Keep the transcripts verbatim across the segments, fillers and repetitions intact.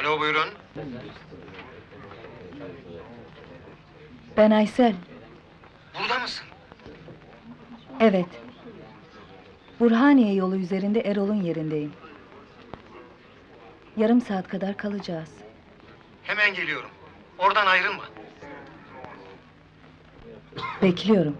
Alo, buyurun. Ben Aysel. Burada mısın? Evet. Burhaniye yolu üzerinde Erol'un yerindeyim. Yarım saat kadar kalacağız. Hemen geliyorum. Oradan ayrılma. Bekliyorum.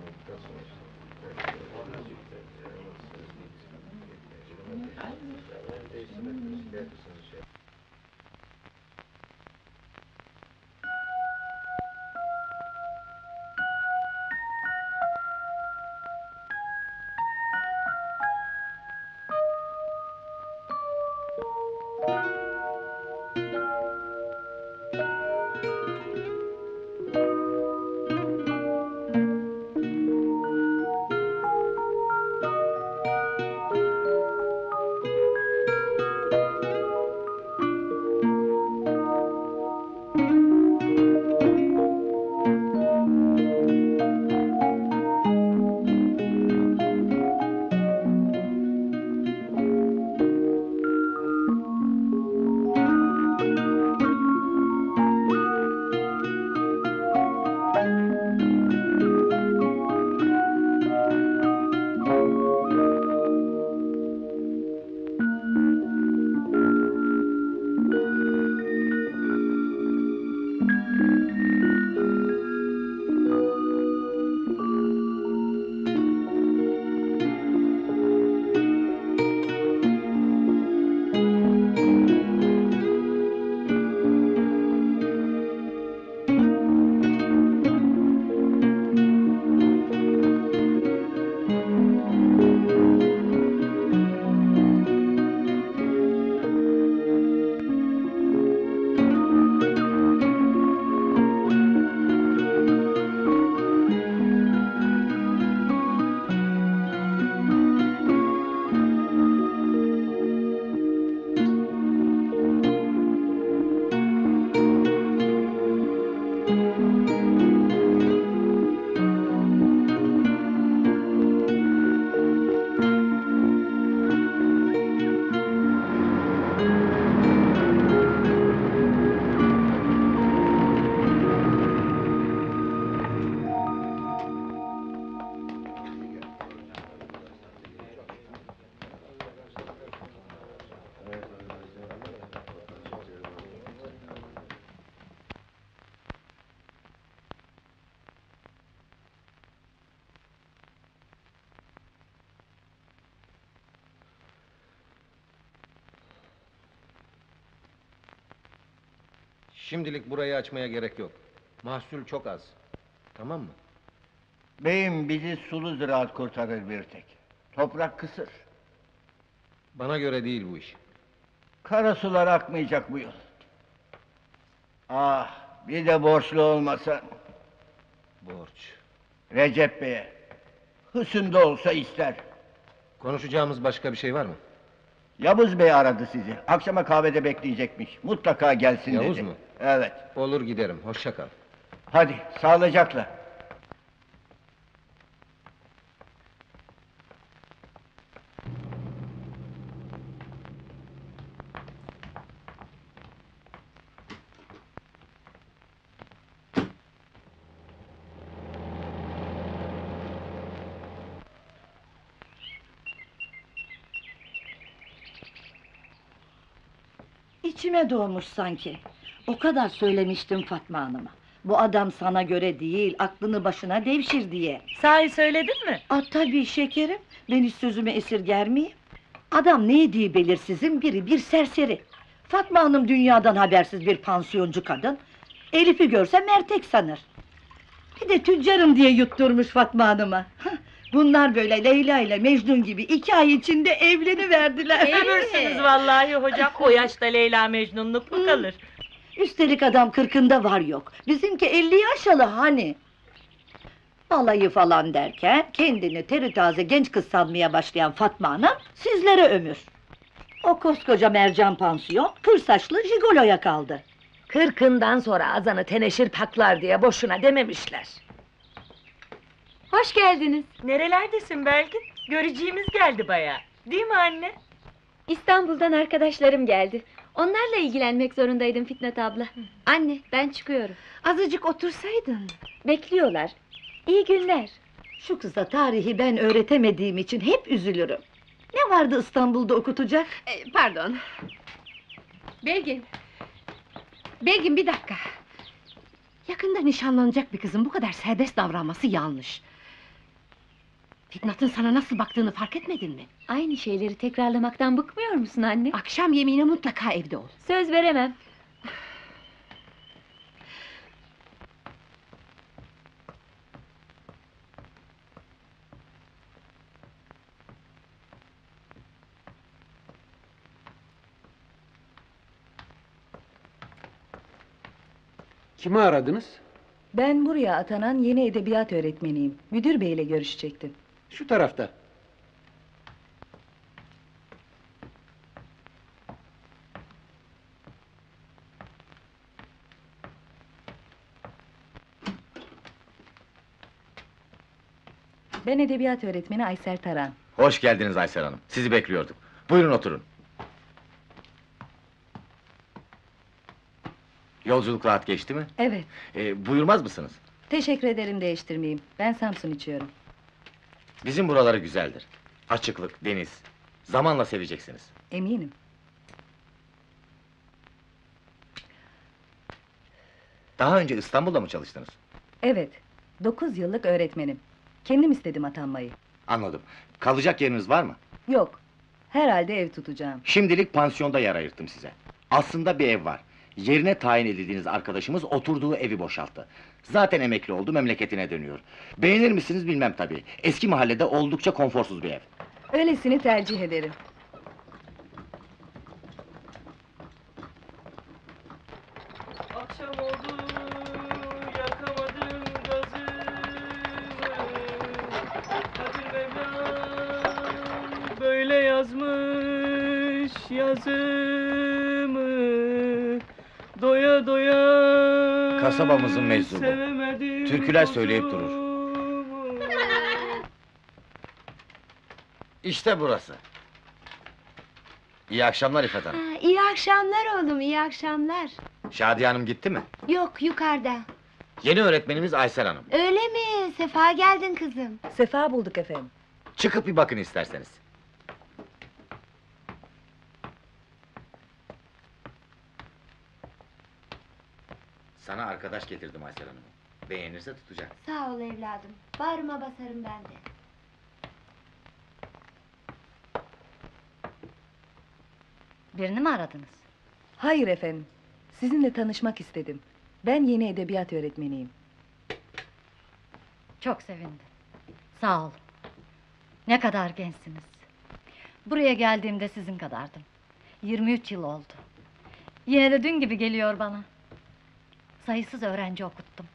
Şimdilik burayı açmaya gerek yok. Mahsul çok az. Tamam mı? Beyim, bizi sulu ziraat kurtarır bir tek. Toprak kısır. Bana göre değil bu iş. Kara sular akmayacak bu yıl. Ah, bir de borçlu olmasan. Borç. Recep Bey'e. Hısımda olsa ister. Konuşacağımız başka bir şey var mı? Yavuz Bey aradı sizi. Akşama kahvede bekleyecekmiş. Mutlaka gelsin dedi. Yavuz mu? Evet. Olur, giderim. Hoşça kal. Hadi, sağlıcakla. İçime doğmuş sanki. O kadar söylemiştim Fatma Hanım'a. Bu adam sana göre değil, aklını başına devşir diye. Sahi söyledin mi? Aa, tabii şekerim, ben hiç sözümü esirger miyim? Adam ne dediği belirsizin biri, bir serseri. Fatma Hanım dünyadan habersiz bir pansiyoncu kadın. Elif'i görse mertek sanır. Bir de tüccarım diye yutturmuş Fatma Hanım'a. Bunlar böyle Leyla ile Mecnun gibi iki ay içinde evleniverdiler. Evlirsiniz vallahi hocam, o yaşta Leyla Mecnunluk mu kalır? Üstelik adam kırkında var yok, bizimki elliyi aşalı hani. Balayı falan derken kendini teri taze genç kız sanmaya başlayan Fatma Hanım sizlere ömür. O koskoca mercan pansiyon kır saçlı jigoloya kaldı. Kırkından sonra azanı teneşir paklar diye boşuna dememişler. Hoş geldiniz. Nerelerdesin Belgin? Göreceğimiz geldi bayağı. Değil mi anne? İstanbul'dan arkadaşlarım geldi. Onlarla ilgilenmek zorundaydım Fitnat abla. Hı. Anne, ben çıkıyorum. Azıcık otursaydın. Bekliyorlar. İyi günler. Şu kıza tarihi ben öğretemediğim için hep üzülürüm. Ne vardı İstanbul'da okutacak? Ee, pardon. Belgin. Belgin bir dakika. Yakında nişanlanacak bir kızın bu kadar serbest davranması yanlış. Fitnat'ın sana nasıl baktığını fark etmedin mi? Aynı şeyleri tekrarlamaktan bıkmıyor musun anne? Akşam yemeğine mutlaka evde ol. Söz veremem. Kimi aradınız? Ben buraya atanan yeni edebiyat öğretmeniyim. Müdür Bey ile görüşecektim. Şu tarafta. Ben edebiyat öğretmeni Aysel Taran. Hoş geldiniz Aysel Hanım. Sizi bekliyorduk. Buyurun oturun. Yolculuk rahat geçti mi? Evet. Ee, buyurmaz mısınız? Teşekkür ederim, değiştirmeyeyim. Ben Samsun içiyorum. Bizim buraları güzeldir. Açıklık, deniz. Zamanla seveceksiniz. Eminim. Daha önce İstanbul'da mı çalıştınız? Evet. Dokuz yıllık öğretmenim. Kendim istedim atanmayı. Anladım. Kalacak yeriniz var mı? Yok. Herhalde ev tutacağım. Şimdilik pansiyonda yer ayırttım size. Aslında bir ev var. Yerine tayin edildiğiniz arkadaşımız oturduğu evi boşalttı. Zaten emekli oldu, memleketine dönüyor. Beğenir misiniz bilmem tabii. Eski mahallede oldukça konforsuz bir ev. Öylesini tercih ederim. Akşam oldu, yakamadım gazımı. Böyle yazmış yazımı. Doya doya kasabamızın meczubu. Türküler söyleyip durur. İşte burası. İyi akşamlar İfet Hanım. Ha, iyi akşamlar oğlum, iyi akşamlar. Şadiye Hanım gitti mi? Yok, yukarıda. Yeni öğretmenimiz Aysel Hanım. Öyle mi? Sefa geldin kızım. Sefa bulduk efendim. Çıkıp bir bakın isterseniz. Sana arkadaş getirdim Aysel Hanım. Beğenirse tutacak. Sağ ol evladım. Bağrıma basarım ben de. Birini mi aradınız? Hayır efendim. Sizinle tanışmak istedim. Ben yeni edebiyat öğretmeniyim. Çok sevindim. Sağ olun. Ne kadar gençsiniz. Buraya geldiğimde sizin kadardım. yirmi üç yıl oldu. Yine de dün gibi geliyor bana. Sayısız öğrenci okuttum.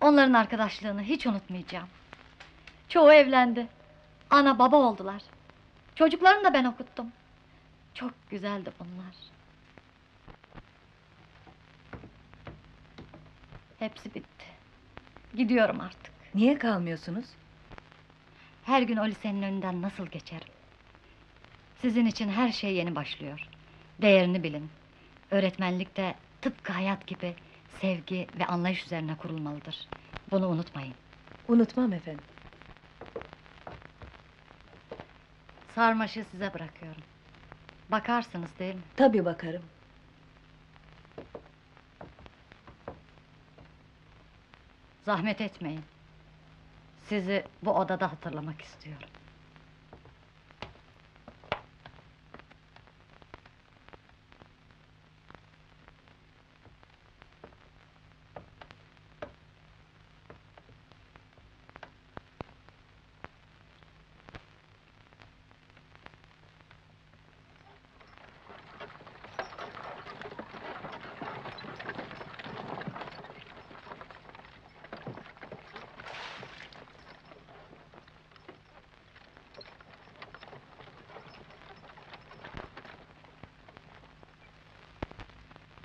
Onların arkadaşlığını hiç unutmayacağım. Çoğu evlendi. Ana baba oldular. Çocuklarını da ben okuttum. Çok güzeldi bunlar. Hepsi bitti. Gidiyorum artık. Niye kalmıyorsunuz? Her gün o lisenin önünden nasıl geçerim? Sizin için her şey yeni başlıyor. Değerini bilin. Öğretmenlikte tıpkı hayat gibi sevgi ve anlayış üzerine kurulmalıdır. Bunu unutmayın. Unutmam efendim. Sarmaşığı size bırakıyorum. Bakarsınız değil mi? Tabii bakarım. Zahmet etmeyin. Sizi bu odada hatırlamak istiyorum.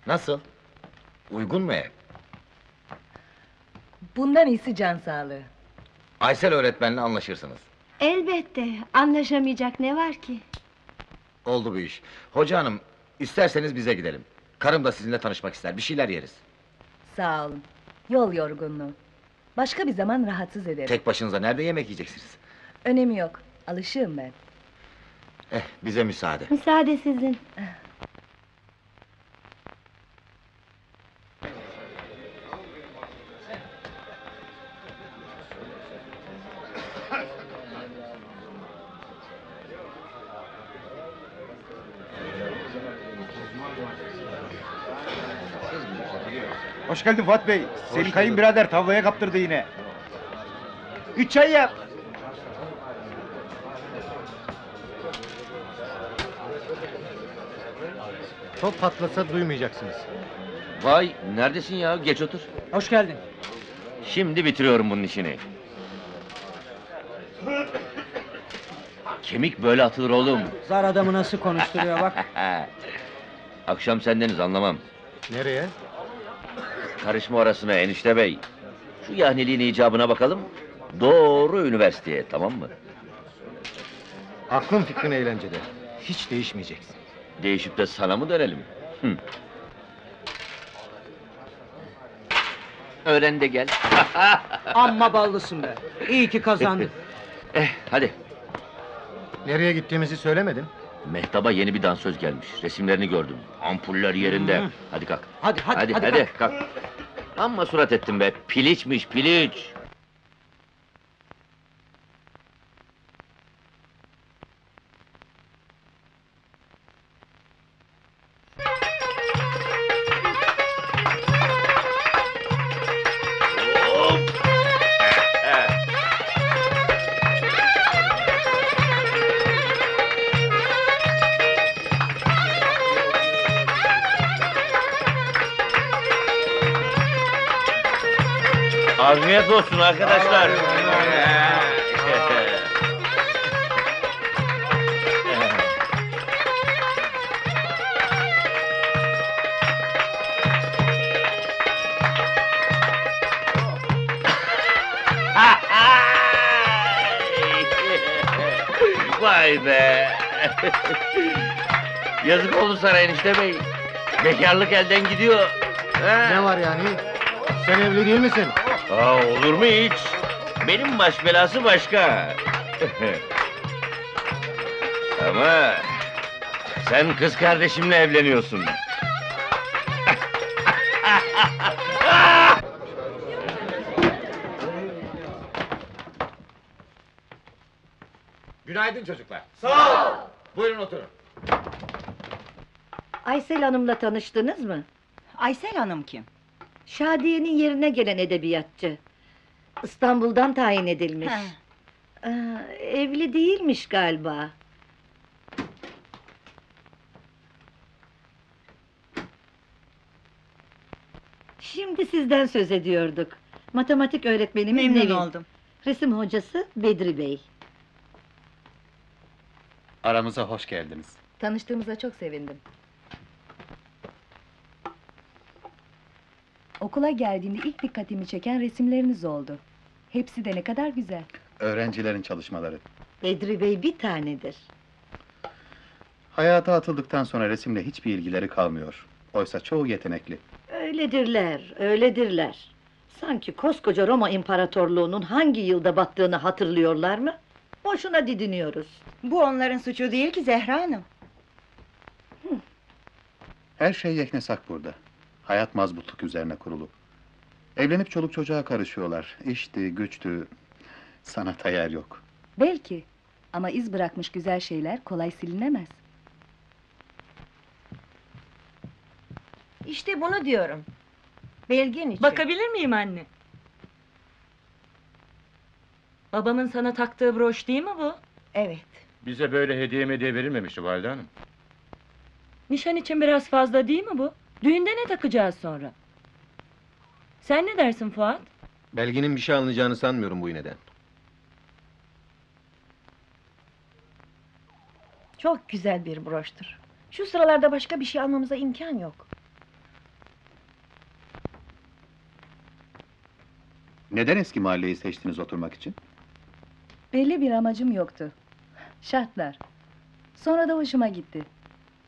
Nasıl? Uygun mu ev? Bundan iyisi can sağlığı. Aysel öğretmenle anlaşırsınız. Elbette, anlaşamayacak ne var ki? Oldu bu iş. Hoca hanım, İsterseniz bize gidelim. Karım da sizinle tanışmak ister, bir şeyler yeriz. Sağ olun. Yol yorgunluğu. Başka bir zaman rahatsız ederim. Tek başınıza nerede yemek yiyeceksiniz? Önemi yok, alışığım ben. Eh, bize müsaade. Müsaade sizin. Hoş geldin Fuat Bey. Seni kayınbirader tavlaya kaptırdı yine. Üç çay yap. Top patlasa duymayacaksınız. Vay, neredesin ya? Geç otur. Hoş geldin. Şimdi bitiriyorum bunun işini. Kemik böyle atılır oğlum. Zar adamı nasıl konuşturuyor bak. Akşam sendeniz, anlamam. Nereye? Karışma orasına enişte bey. Şu yahniliğin icabına bakalım. Doğru üniversiteye, tamam mı? Aklın fikrin eğlencede. Hiç değişmeyeceksin. Değişip de sana mı dönelim? Hı. Öğren de gel. Amma ballısın be. İyi ki kazandın. Eh, hadi. Nereye gittiğimizi söylemedim. Mehtaba yeni bir dansöz gelmiş. Resimlerini gördüm. Ampuller yerinde. Hmm. Hadi kalk. Hadi hadi hadi, hadi, hadi kalk. kalk. Amma surat ettim be. Piliçmiş, piliç. Afiyet olsun arkadaşlar. Vay be! Yazık oldu sana enişte bey. Bekarlık elden gidiyor. Ha? Ne var yani? Sen evli değil misin? Aa, olur mu hiç? Benim baş belası başka. Ama sen kız kardeşimle evleniyorsun. Günaydın çocuklar. Sağ ol. Buyurun oturun. Aysel Hanım'la tanıştınız mı? Aysel Hanım kim? Şadiye'nin yerine gelen edebiyatçı. İstanbul'dan tayin edilmiş. Ee, evli değilmiş galiba. Şimdi sizden söz ediyorduk. Matematik öğretmenimiz Nevin. Memnun oldum. Resim hocası Bedri Bey. Aramıza hoş geldiniz. Tanıştığımıza çok sevindim. Okula geldiğimde ilk dikkatimi çeken resimleriniz oldu. Hepsi de ne kadar güzel. Öğrencilerin çalışmaları. Bedri Bey bir tanedir. Hayata atıldıktan sonra resimle hiçbir ilgileri kalmıyor. Oysa çoğu yetenekli. Öyledirler, öyledirler. Sanki koskoca Roma İmparatorluğu'nun hangi yılda battığını hatırlıyorlar mı? Boşuna didiniyoruz. Bu onların suçu değil ki Zehra Hanım. Hı. Her şey yeknesak burada. Hayat mazbutluk üzerine kurulu. Evlenip çoluk çocuğa karışıyorlar. İşti, güçtü, sanata yer yok. Belki, ama iz bırakmış güzel şeyler kolay silinemez. İşte bunu diyorum. Belgin için. Bakabilir miyim anne? Babamın sana taktığı broş değil mi bu? Evet. Bize böyle hediye hediye verilmemişti valide hanım. Nişan için biraz fazla değil mi bu? Düğünde ne takacağız sonra? Sen ne dersin Fuat? Belgin'in bir şey anlayacağını sanmıyorum bu iğneden. Çok güzel bir broştur. Şu sıralarda başka bir şey almamıza imkan yok. Neden eski mahalleyi seçtiniz oturmak için? Belli bir amacım yoktu. Şartlar. Sonra da hoşuma gitti.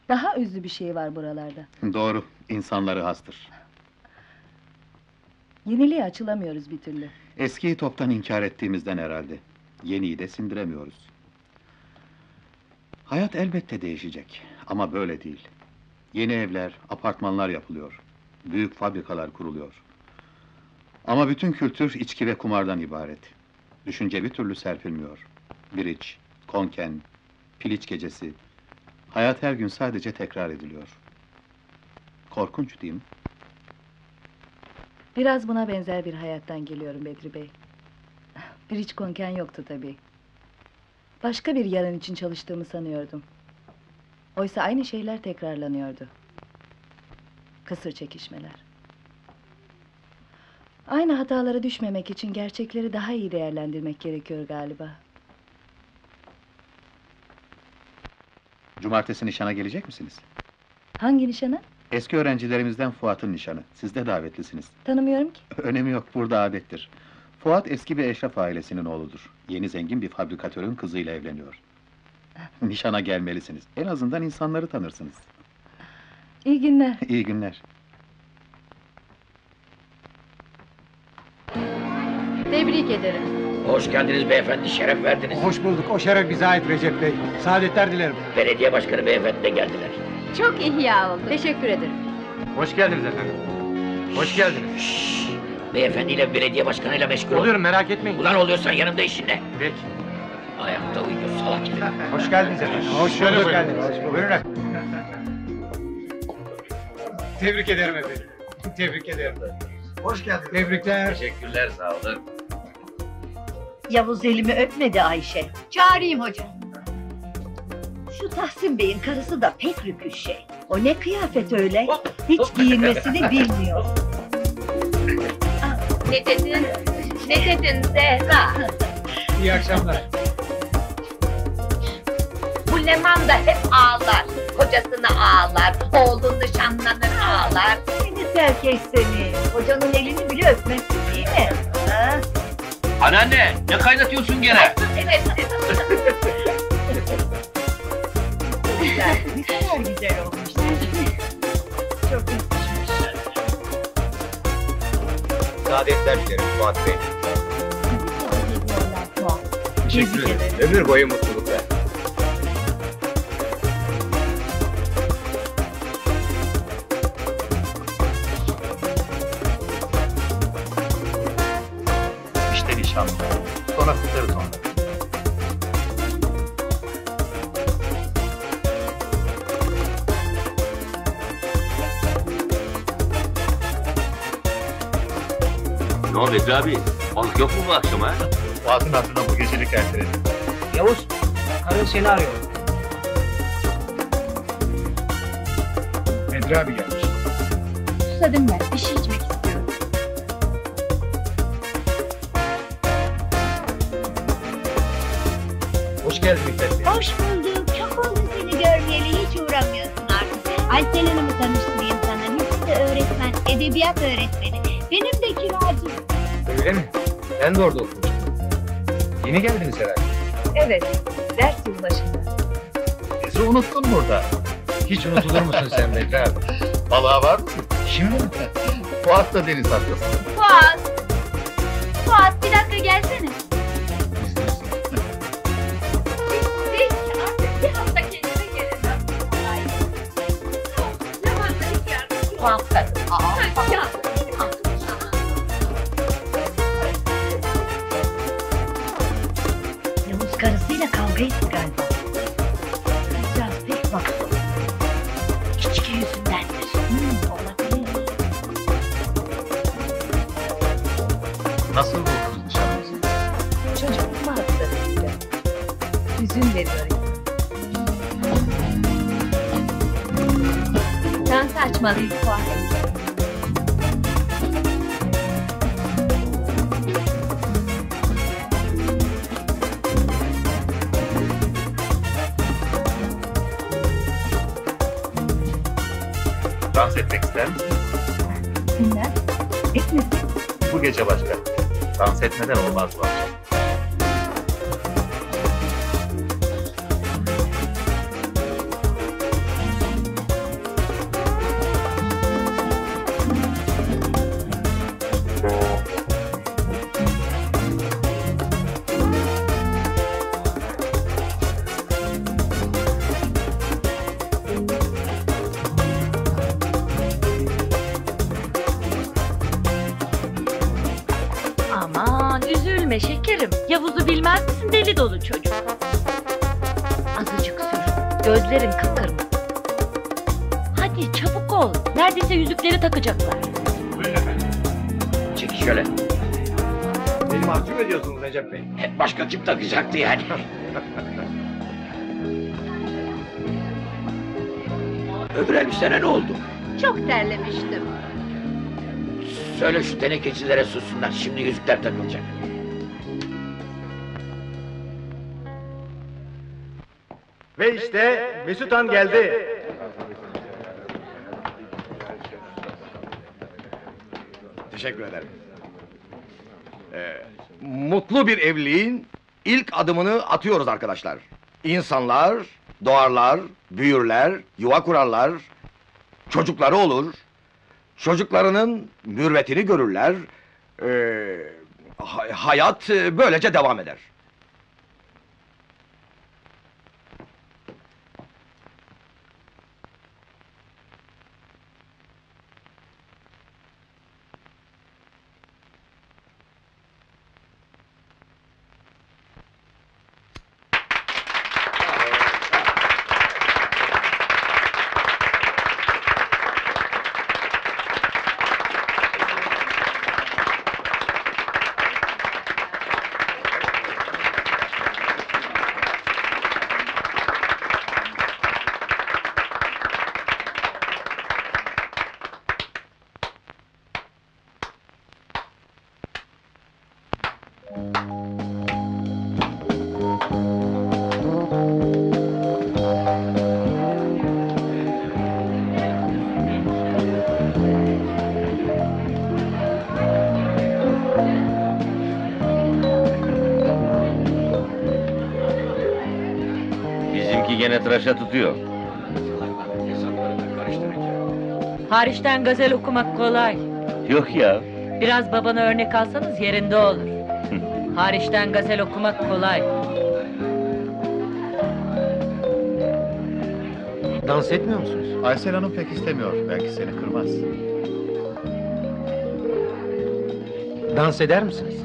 Daha özlü bir şey var buralarda. Doğru, insanları hastır. Yeniliğe açılamıyoruz bir türlü. Eskiyi toptan inkar ettiğimizden herhalde. Yeniyi de sindiremiyoruz. Hayat elbette değişecek ama böyle değil. Yeni evler, apartmanlar yapılıyor. Büyük fabrikalar kuruluyor. Ama bütün kültür içki ve kumardan ibaret. Düşünce bir türlü serpilmiyor. Briç, konken, piliç gecesi. Hayat her gün sadece tekrar ediliyor. Korkunç değil mi? Biraz buna benzer bir hayattan geliyorum Bedri Bey. Bir hiç konken yoktu tabii. Başka bir yarın için çalıştığımı sanıyordum. Oysa aynı şeyler tekrarlanıyordu. Kısır çekişmeler. Aynı hatalara düşmemek için gerçekleri daha iyi değerlendirmek gerekiyor galiba. Cumartesi nişana gelecek misiniz? Hangi nişana? Eski öğrencilerimizden Fuat'ın nişanı. Siz de davetlisiniz. Tanımıyorum ki. Önemi yok, burada adettir. Fuat eski bir eşraf ailesinin oğludur. Yeni zengin bir fabrikatörün kızıyla evleniyor. Nişana gelmelisiniz. En azından insanları tanırsınız. İyi günler. İyi günler. Tebrik ederim. Hoş geldiniz beyefendi, şeref verdiniz. Hoş bulduk, o şeref bize ait Recep Bey. Saadetler dilerim. Belediye başkanı beyefendi de geldiler. Çok ihya oldu. Teşekkür ederim. Hoş geldiniz efendim. Hoş geldiniz. Şşş. Beyefendiyle, belediye başkanıyla meşgul oluyorum, merak etmeyin. Ulan oluyorsan yanımda işin ne? Peki. Ayakta uyuyor salak gibi. Hoş geldiniz efendim. Hoş bulduk. Buyurun. Tebrik ederim efendim. Tebrik ederim. Hoş geldiniz. Tebrikler. Teşekkürler, sağ olun. Yavuz elimi öpmedi Ayşe. Çağırayım hocam. Şu Tahsin Bey'in karısı da pek rüküş şey. O ne kıyafet öyle? Hop, hiç hop. Giyinmesini bilmiyor. Ne dedin? Ne dedin Zehra? İyi akşamlar. Bu Leman da hep ağlar. Kocasını ağlar, oğlun nişanlanır ağlar. Seni terkeş seni. Hocanın elini bile öpmezsin değil mi? Ha? Anneanne, ne kaynatıyorsun gene? Evet. Ne kadar güzel olmuş. Çok iyi düşmüşler. Saadetler dilerim Fuat Bey. Teşekkür ederim. Ömür boyu mutluluklar. İşte nişanlı. Sonra kutlarız onu. Ne oldu Bedri abi? Balık yok mu bu akşam ha? Fuat'ın aklına bu gecelik erteledim. Yavuz, karın seni arıyor. Bedri abi gelmiş. Susadım ben, bir şey içmek istiyorum. Hoş geldin Mehmet Bey. Hoş bulduk, çok oldu seni görmeyeli, hiç uğramıyorsun artık. Aysel Hanım'ı tanıştırayım sana, müzik öğretmen, edebiyat öğretmeni. Benim de kiracım. Öyle mi? Ben de orada okumuştum. Yeni geldiniz herhalde. Evet, ders yıl başında. Bizi unuttun burada. Hiç unutulur musun sen Bedri abi? Balığa var mısın? Şimdi mi? Fuat da deniz hastası. Fuat! Fuat bir dakika gelsene. Dans etmek ister misin? Kimler? Etmesin. Bu gece başka. Dans etmeden olmaz bu akşam. Üzülme şekerim. Yavuz'u bilmez misin, deli dolu çocuk. Azıcık sür. Gözlerin kıpkırmızı. Hadi çabuk ol. Neredeyse yüzükleri takacaklar. Buyurun efendim. Çekil şöyle. Beni mahcup ediyorsunuz Recep Bey. Hep başka kim takacaktı yani? Öbür elbisene ne oldu? Çok terlemiştim. Söyle şu tenekecilere sussunlar. Şimdi yüzükler takılacak. Ve işte Mesutan geldi. Teşekkür ederim. Ee, mutlu bir evliliğin ilk adımını atıyoruz arkadaşlar. İnsanlar doğarlar, büyürler, yuva kurarlar, çocukları olur, çocuklarının mürvetini görürler, ee, hayat böylece devam eder. Tıraşa tutuyor. Hariçten gazel okumak kolay. Yok ya. Biraz babana örnek alsanız yerinde olur. Hariçten gazel okumak kolay. Dans etmiyor musunuz? Aysel Hanım pek istemiyor. Belki seni kırmaz. Dans eder misiniz?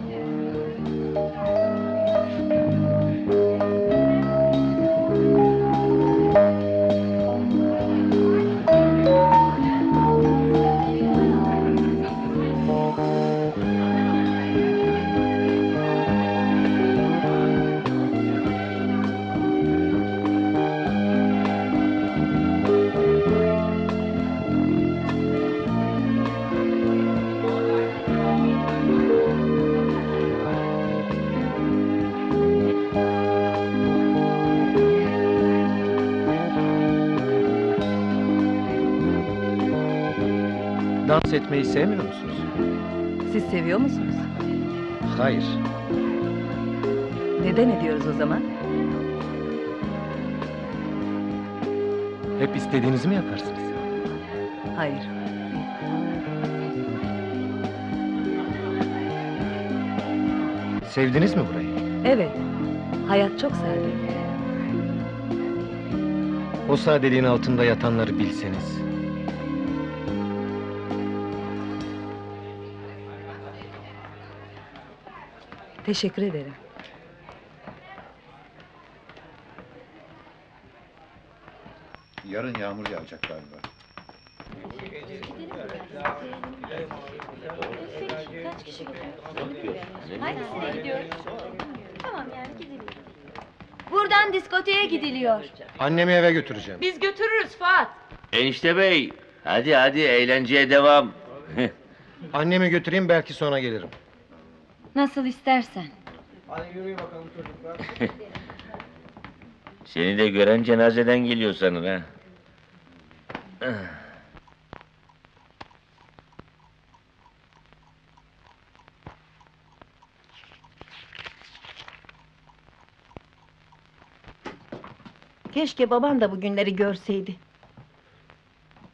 Etmeyi sevmiyor musunuz? Siz seviyor musunuz? Hayır. Neden ediyoruz o zaman? Hep istediğinizi mi yaparsınız? Hayır. Sevdiniz mi burayı? Evet. Hayat çok sade. O sadeliğin altında yatanları bilseniz. Teşekkür ederim. Yarın yağmur yağacak galiba. Kaç kişi gidiyor? Hangisine gidiyoruz? Tamam yani gidelim. Buradan diskoteye gidiliyor. Annemi eve götüreceğim. Biz götürürüz Fuat. Enişte bey, hadi hadi eğlenceye devam. Annemi götüreyim, belki sonra gelirim. Nasıl istersen. Hadi yürüyün bakalım çocuklar. Seni de gören cenazeden geliyor sanır ha. Keşke baban da bugünleri görseydi.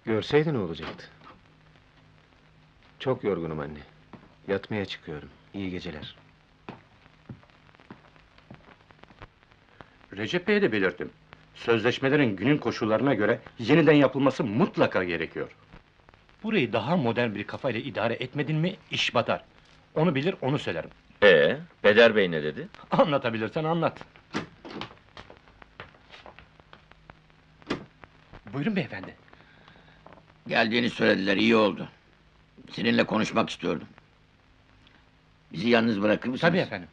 Görseydi ne olacaktı? Çok yorgunum anne. Yatmaya çıkıyorum. İyi geceler. Recep Bey'e de belirttim. Sözleşmelerin günün koşullarına göre yeniden yapılması mutlaka gerekiyor. Burayı daha modern bir kafayla idare etmedin mi iş batar. Onu bilir, onu söylerim. Ee, Bedri Bey ne dedi? Anlatabilirsen anlat. Buyurun beyefendi. Geldiğini söylediler, iyi oldu. Seninle konuşmak istiyordum. Bizi yalnız bırakır mısınız? Tabii efendim.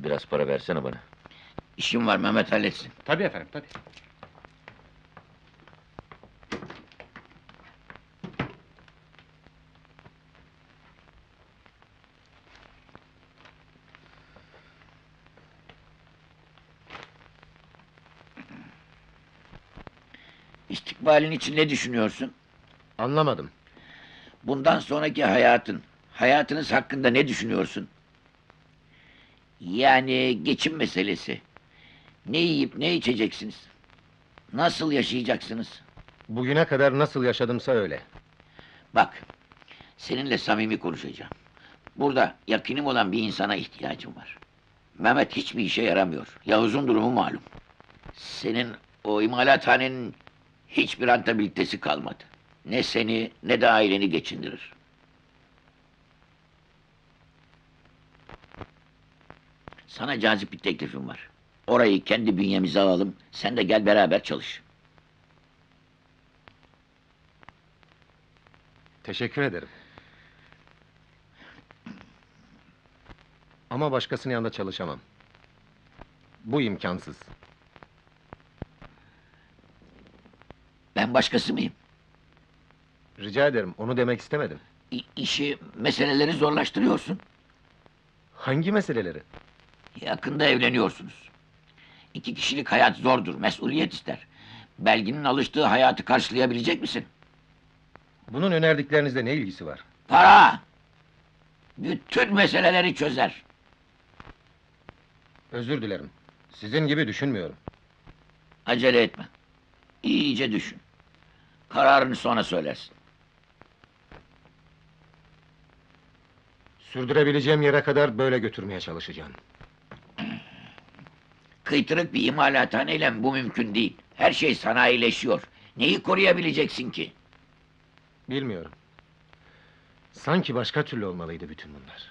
Biraz para versene bana. İşim var, Mehmet halletsin. Tabii efendim, tabii. İstikbalin için ne düşünüyorsun? Anlamadım. Bundan sonraki hayatın, hayatınız hakkında ne düşünüyorsun? Yani geçim meselesi. Ne yiyip ne içeceksiniz? Nasıl yaşayacaksınız? Bugüne kadar nasıl yaşadımsa öyle. Bak, seninle samimi konuşacağım. Burada yakınım olan bir insana ihtiyacım var. Mehmet hiçbir işe yaramıyor. Yavuz'un durumu malum. Senin o imalathanenin hiçbir rentabilitesi kalmadı. Ne seni, ne de aileni geçindirir. Sana cazip bir teklifim var. Orayı kendi bünyemize alalım, sen de gel beraber çalış. Teşekkür ederim. Ama başkasının yanında çalışamam. Bu imkansız. Ben başkası mıyım? Rica ederim, onu demek istemedim. İ- işi, meseleleri zorlaştırıyorsun. Hangi meseleleri? Yakında evleniyorsunuz. İki kişilik hayat zordur, mesuliyet ister. Belgin'in alıştığı hayatı karşılayabilecek misin? Bunun önerdiklerinizle ne ilgisi var? Para! Bütün meseleleri çözer. Özür dilerim, sizin gibi düşünmüyorum. Acele etme, İyice düşün. Kararını sonra söylersin. Sürdürebileceğim yere kadar böyle götürmeye çalışacağım. Kıytırık bir imalathaneyle bu mümkün değil. Her şey sanayileşiyor. Neyi koruyabileceksin ki? Bilmiyorum. Sanki başka türlü olmalıydı bütün bunlar.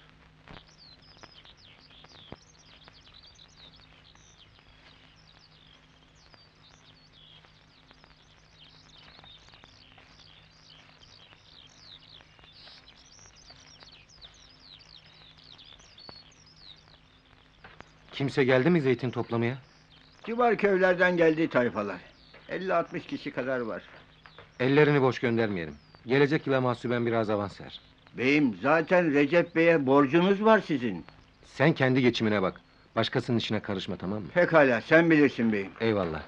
Kimse geldi mi zeytin toplamaya? Kibar köylerden geldiği tayfalar. elli altmış kişi kadar var. Ellerini boş göndermeyelim. Gelecek yıla mahsuben biraz avans ver. Beyim, zaten Recep Bey'e borcunuz var sizin. Sen kendi geçimine bak. Başkasının işine karışma, tamam mı? Pekala, sen bilirsin beyim. Eyvallah.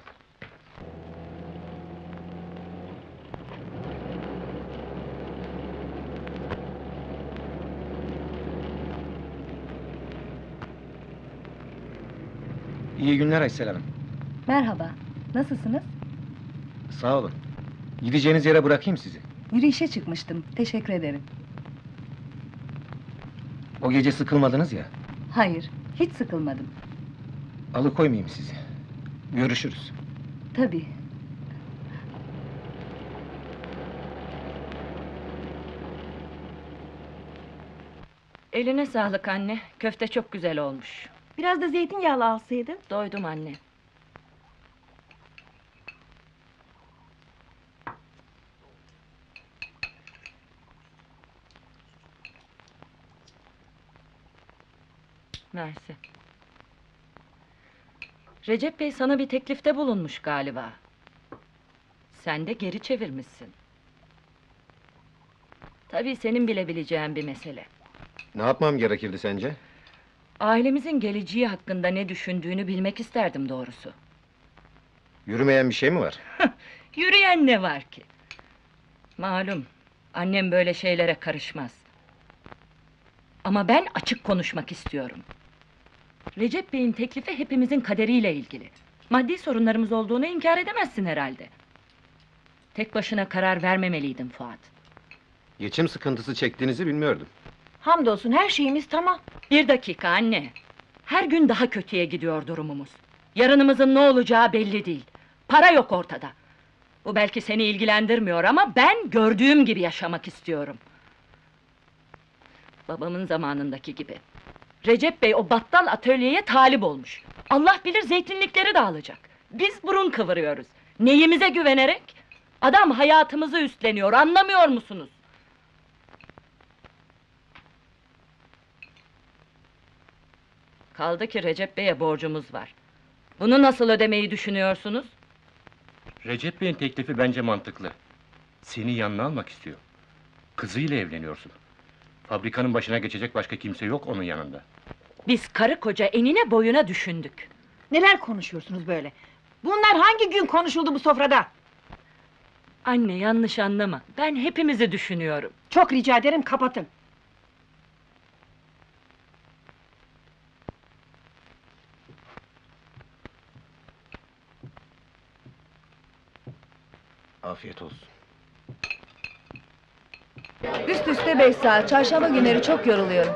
İyi günler Aysel Hanım. Merhaba, nasılsınız? Sağ olun. Gideceğiniz yere bırakayım sizi. Yürüyüşe çıkmıştım, teşekkür ederim. O gece sıkılmadınız ya. Hayır, hiç sıkılmadım. Alıkoymayayım sizi. Görüşürüz. Tabii. Eline sağlık anne, köfte çok güzel olmuş. Biraz da zeytinyağlı alsaydın. Doydum anne. Mersi. Recep Bey sana bir teklifte bulunmuş galiba. Sen de geri çevirmişsin. Tabii senin bilebileceğin bir mesele. Ne yapmam gerekirdi sence? Ailemizin geleceği hakkında ne düşündüğünü bilmek isterdim doğrusu. Yürümeyen bir şey mi var? Yürüyen ne var ki? Malum, annem böyle şeylere karışmaz. Ama ben açık konuşmak istiyorum. Recep Bey'in teklifi hepimizin kaderiyle ilgili. Maddi sorunlarımız olduğunu inkar edemezsin herhalde. Tek başına karar vermemeliydim Fuat. Geçim sıkıntısı çektiğinizi bilmiyordum. Hamdolsun her şeyimiz tamam. Bir dakika anne! Her gün daha kötüye gidiyor durumumuz. Yarınımızın ne olacağı belli değil. Para yok ortada. Bu belki seni ilgilendirmiyor ama ben gördüğüm gibi yaşamak istiyorum. Babamın zamanındaki gibi. Recep Bey o battal atölyeye talip olmuş. Allah bilir zeytinlikleri dağılacak. Biz burun kıvırıyoruz. Neyimize güvenerek? Adam hayatımızı üstleniyor, anlamıyor musunuz? Kaldı ki Recep Bey'e borcumuz var. Bunu nasıl ödemeyi düşünüyorsunuz? Recep Bey'in teklifi bence mantıklı. Seni yanına almak istiyor. Kızıyla evleniyorsun. Fabrikanın başına geçecek başka kimse yok onun yanında. Biz karı koca enine boyuna düşündük. Neler konuşuyorsunuz böyle? Bunlar hangi gün konuşuldu bu sofrada? Anne, yanlış anlama. Ben hepimizi düşünüyorum. Çok rica ederim, kapatın. Afiyet olsun. Üst üste beş saat, çarşamba günleri çok yoruluyorum.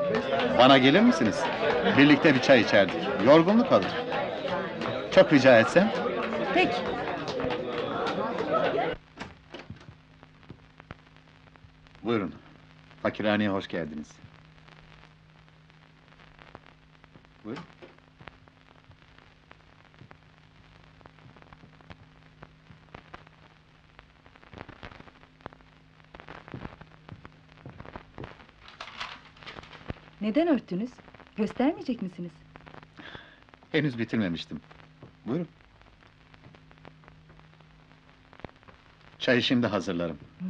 Bana gelir misiniz? Birlikte bir çay içerdik, yorgunluk alır. Çok rica etsem? Peki. Buyurun, fakirhaneye hoş geldiniz. Buyurun. Neden örttünüz? Göstermeyecek misiniz? Henüz bitirmemiştim. Buyurun. Çayı şimdi hazırlarım. Hı.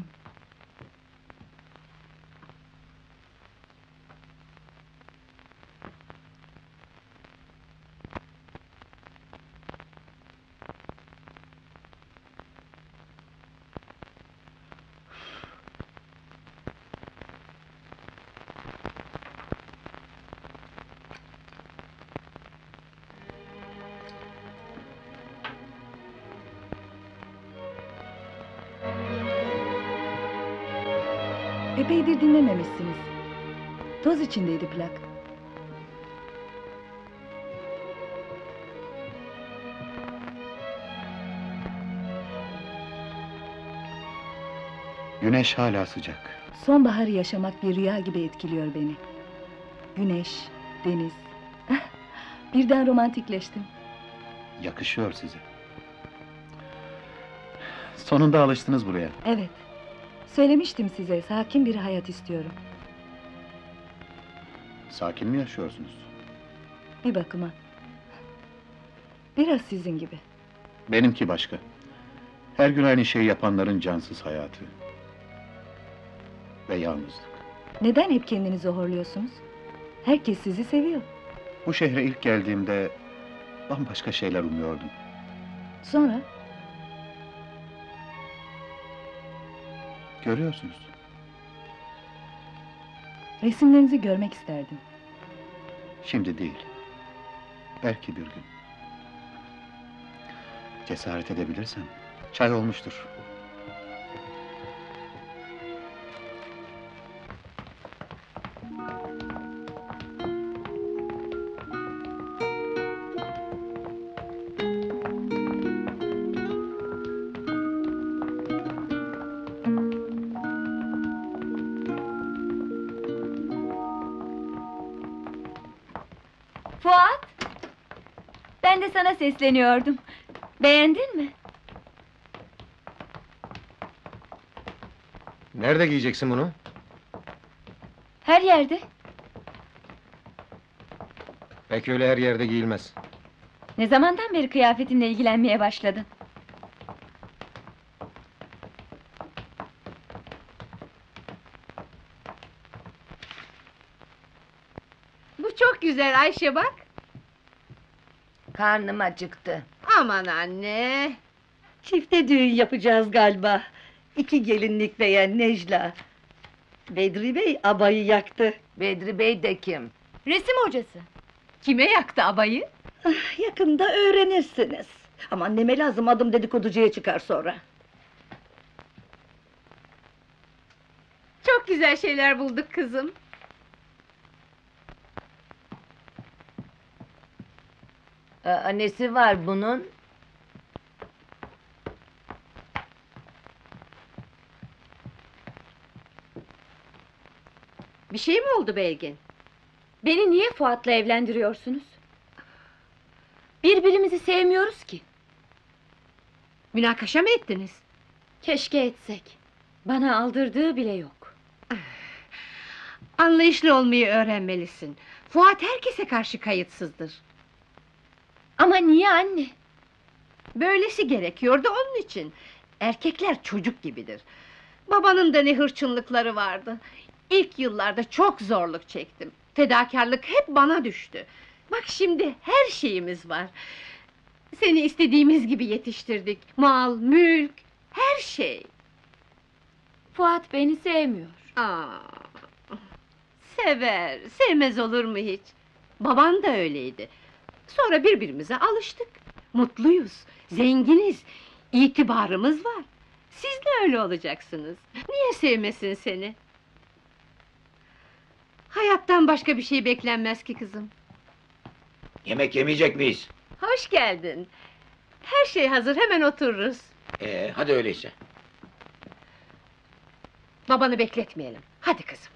Epeydir dinlememişsiniz. Toz içindeydi plak. Güneş hala sıcak. Sonbaharı yaşamak bir rüya gibi etkiliyor beni. Güneş, deniz... Birden romantikleştim. Yakışıyor size. Sonunda alıştınız buraya. Evet. Söylemiştim size, sakin bir hayat istiyorum. Sakin mi yaşıyorsunuz? Bir bakıma. Biraz sizin gibi. Benimki başka. Her gün aynı şeyi yapanların cansız hayatı. Ve yalnızlık. Neden hep kendinizi horluyorsunuz? Herkes sizi seviyor. Bu şehre ilk geldiğimde bambaşka şeyler umuyordum. Sonra? Görüyorsunuz. Resimlerinizi görmek isterdim. Şimdi değil. Belki bir gün. Cesaret edebilirsem. Çay olmuştur. Fuat! Ben de sana sesleniyordum. Beğendin mi? Nerede giyeceksin bunu? Her yerde. Peki öyle her yerde giyilmez. Ne zamandan beri kıyafetimle ilgilenmeye başladın? Güzel Ayşe, bak! Karnım acıktı. Aman anne! Çifte düğün yapacağız galiba. İki gelinlik beğen Necla. Bedri Bey abayı yaktı. Bedri Bey de kim? Resim hocası. Kime yaktı abayı? Ah, yakında öğrenirsiniz. Ama anneme lazım, adım dedikoducuya çıkar sonra. Çok güzel şeyler bulduk kızım. Annesi var bunun. Bir şey mi oldu Belgin? Beni niye Fuat'la evlendiriyorsunuz? Birbirimizi sevmiyoruz ki. Münakaşa mı ettiniz? Keşke etsek. Bana aldırdığı bile yok. Anlayışlı olmayı öğrenmelisin. Fuat herkese karşı kayıtsızdır. Ama niye anne? Böylesi gerekiyordu onun için. Erkekler çocuk gibidir. Babanın da ne hırçınlıkları vardı. İlk yıllarda çok zorluk çektim. Fedakarlık hep bana düştü. Bak şimdi her şeyimiz var. Seni istediğimiz gibi yetiştirdik. Mal, mülk, her şey. Fuat beni sevmiyor. Aa, sever, sevmez olur mu hiç? Baban da öyleydi. Sonra birbirimize alıştık. Mutluyuz, zenginiz, itibarımız var. Siz de öyle olacaksınız. Niye sevmesin seni? Hayattan başka bir şey beklenmez ki kızım. Yemek yemeyecek miyiz? Hoş geldin. Her şey hazır, hemen otururuz. Ee, hadi öyleyse. Babanı bekletmeyelim. Hadi kızım.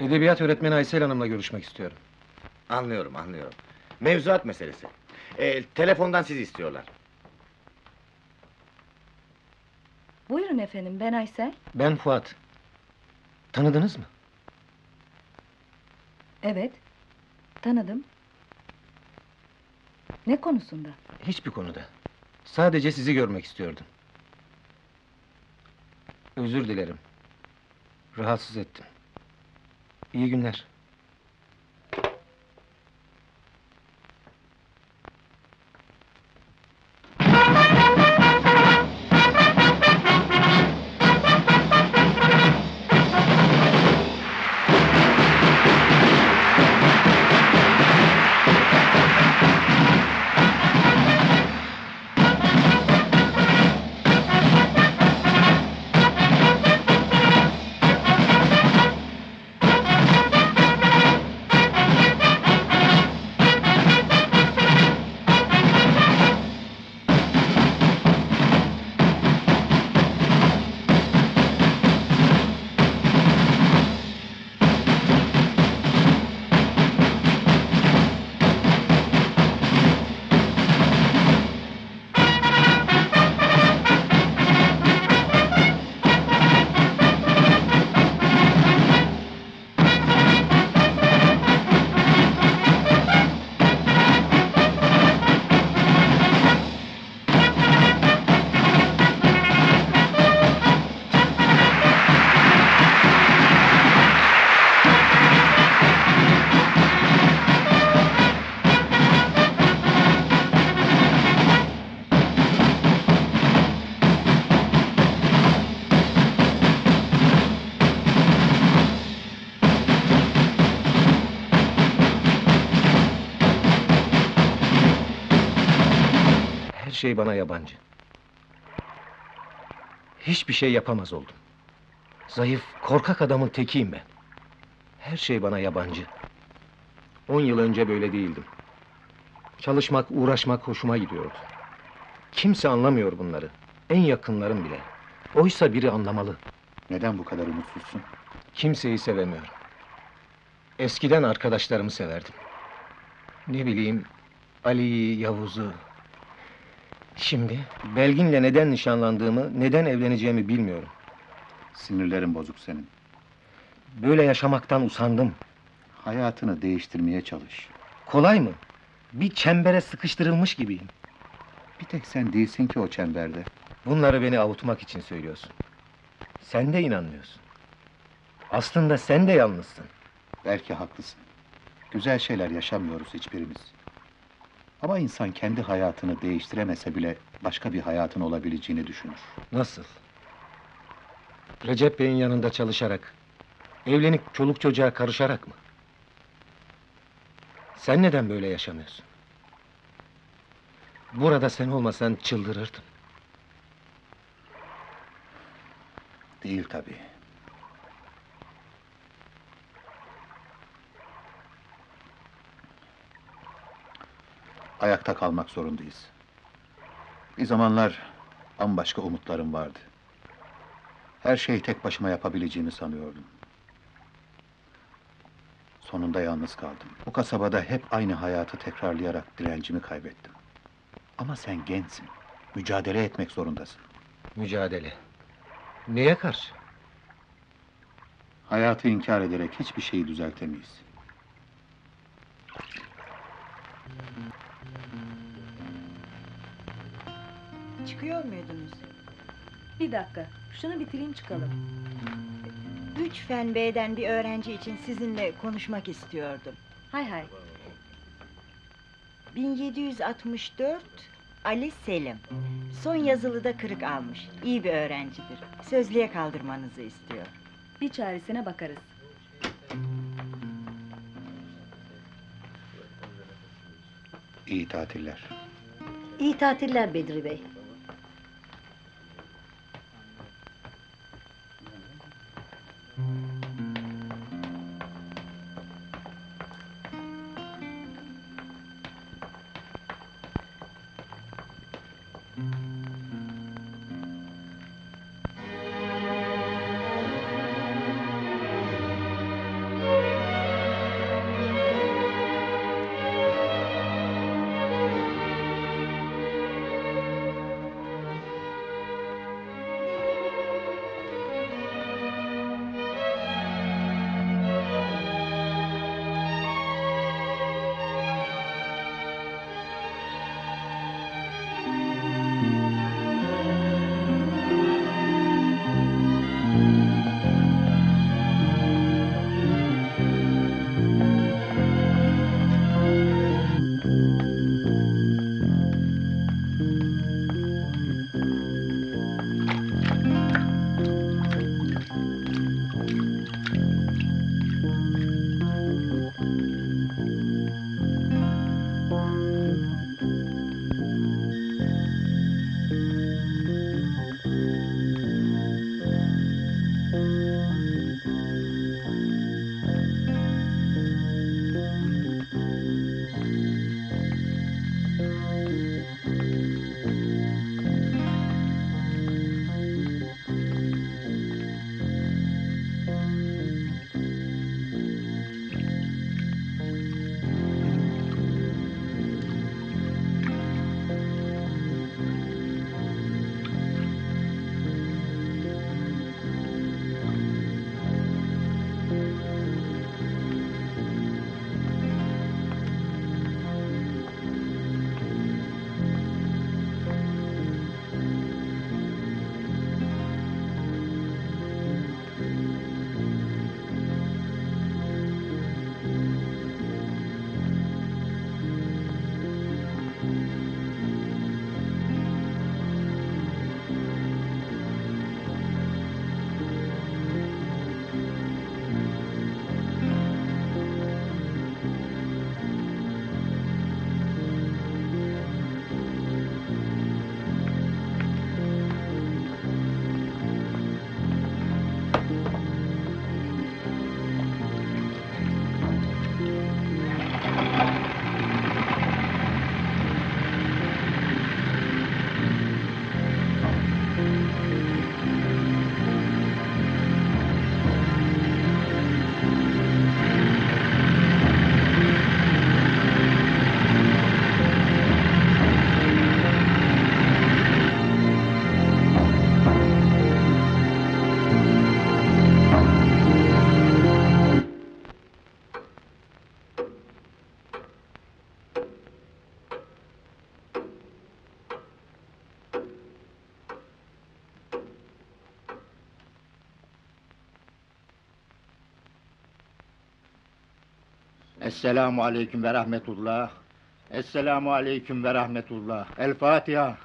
Edebiyat öğretmeni Aysel Hanım'la görüşmek istiyorum. Anlıyorum, anlıyorum. Mevzuat meselesi. Ee, telefondan sizi istiyorlar. Buyurun efendim, ben Aysel. Ben Fuat. Tanıdınız mı? Evet, tanıdım. Ne konusunda? Hiçbir konuda. Sadece sizi görmek istiyordum. Özür dilerim. Rahatsız ettim. İyi günler. Şey bana yabancı. Hiçbir şey yapamaz oldum. Zayıf, korkak adamın tekiyim ben. Her şey bana yabancı. On yıl önce böyle değildim. Çalışmak, uğraşmak hoşuma gidiyordu. Kimse anlamıyor bunları. En yakınlarım bile. Oysa biri anlamalı. Neden bu kadar umutsuzsun? Kimseyi sevemiyorum. Eskiden arkadaşlarımı severdim. Ne bileyim, Ali'yi, Yavuz'u... Şimdi Belgin'le neden nişanlandığımı, neden evleneceğimi bilmiyorum. Sinirlerin bozuk senin. Böyle yaşamaktan usandım. Hayatını değiştirmeye çalış. Kolay mı? Bir çembere sıkıştırılmış gibiyim. Bir tek sen değilsin ki o çemberde. Bunları beni avutmak için söylüyorsun. Sen de inanmıyorsun. Aslında sen de yalnızsın. Belki haklısın. Güzel şeyler yaşamıyoruz hiçbirimiz. Ama insan kendi hayatını değiştiremese bile başka bir hayatın olabileceğini düşünür. Nasıl? Recep Bey'in yanında çalışarak, evlenip çoluk çocuğa karışarak mı? Sen neden böyle yaşamıyorsun? Burada sen olmasan çıldırırdım. Değil tabii. Ayakta kalmak zorundayız. Bir zamanlar bambaşka umutlarım vardı. Her şeyi tek başıma yapabileceğimi sanıyordum. Sonunda yalnız kaldım. Bu kasabada hep aynı hayatı tekrarlayarak direncimi kaybettim. Ama sen gençsin. Mücadele etmek zorundasın. Mücadele? Neye karşı? Hayatı inkar ederek hiçbir şeyi düzeltemeyiz. Çıkıyor muydunuz? Bir dakika, şunu bitireyim çıkalım. Üç fen B'den bir öğrenci için sizinle konuşmak istiyordum. Hay hay. bin yedi yüz altmış dört Ali Selim. Son yazılıda kırık almış. İyi bir öğrencidir. Sözlüğe kaldırmanızı istiyor. Bir çaresine bakarız. İyi tatiller. İyi tatiller Bedri Bey. Esselamu aleyküm ve rahmetullah. Esselamu aleyküm ve rahmetullah. El Fatiha.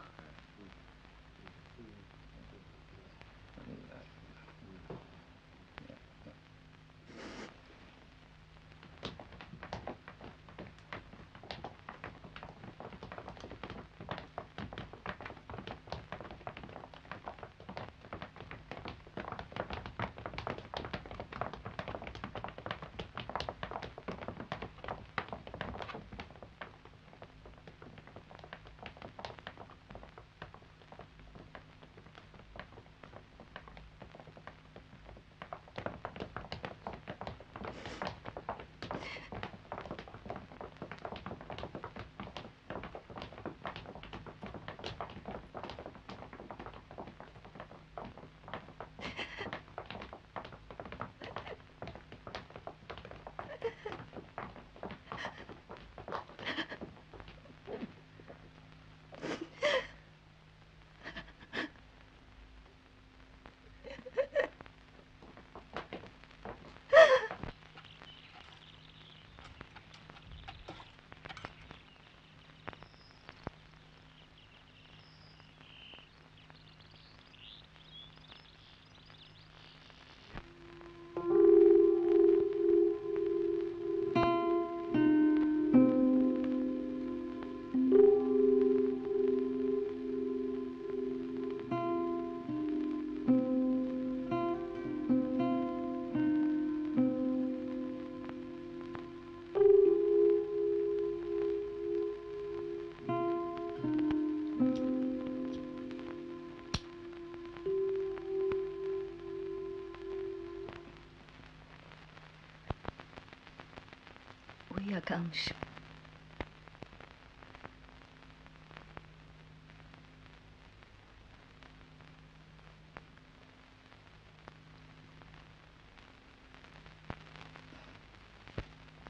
uyuyakalmışım.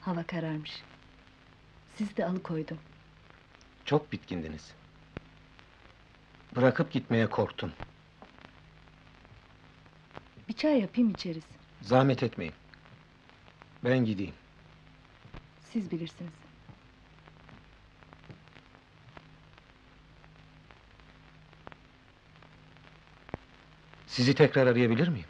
Hava kararmış. Sizi de alıkoydum. Çok bitkindiniz. Bırakıp gitmeye korktum. Bir çay yapayım, içeriz. Zahmet etmeyin. Ben gideyim. Siz bilirsiniz. Sizi tekrar arayabilir miyim?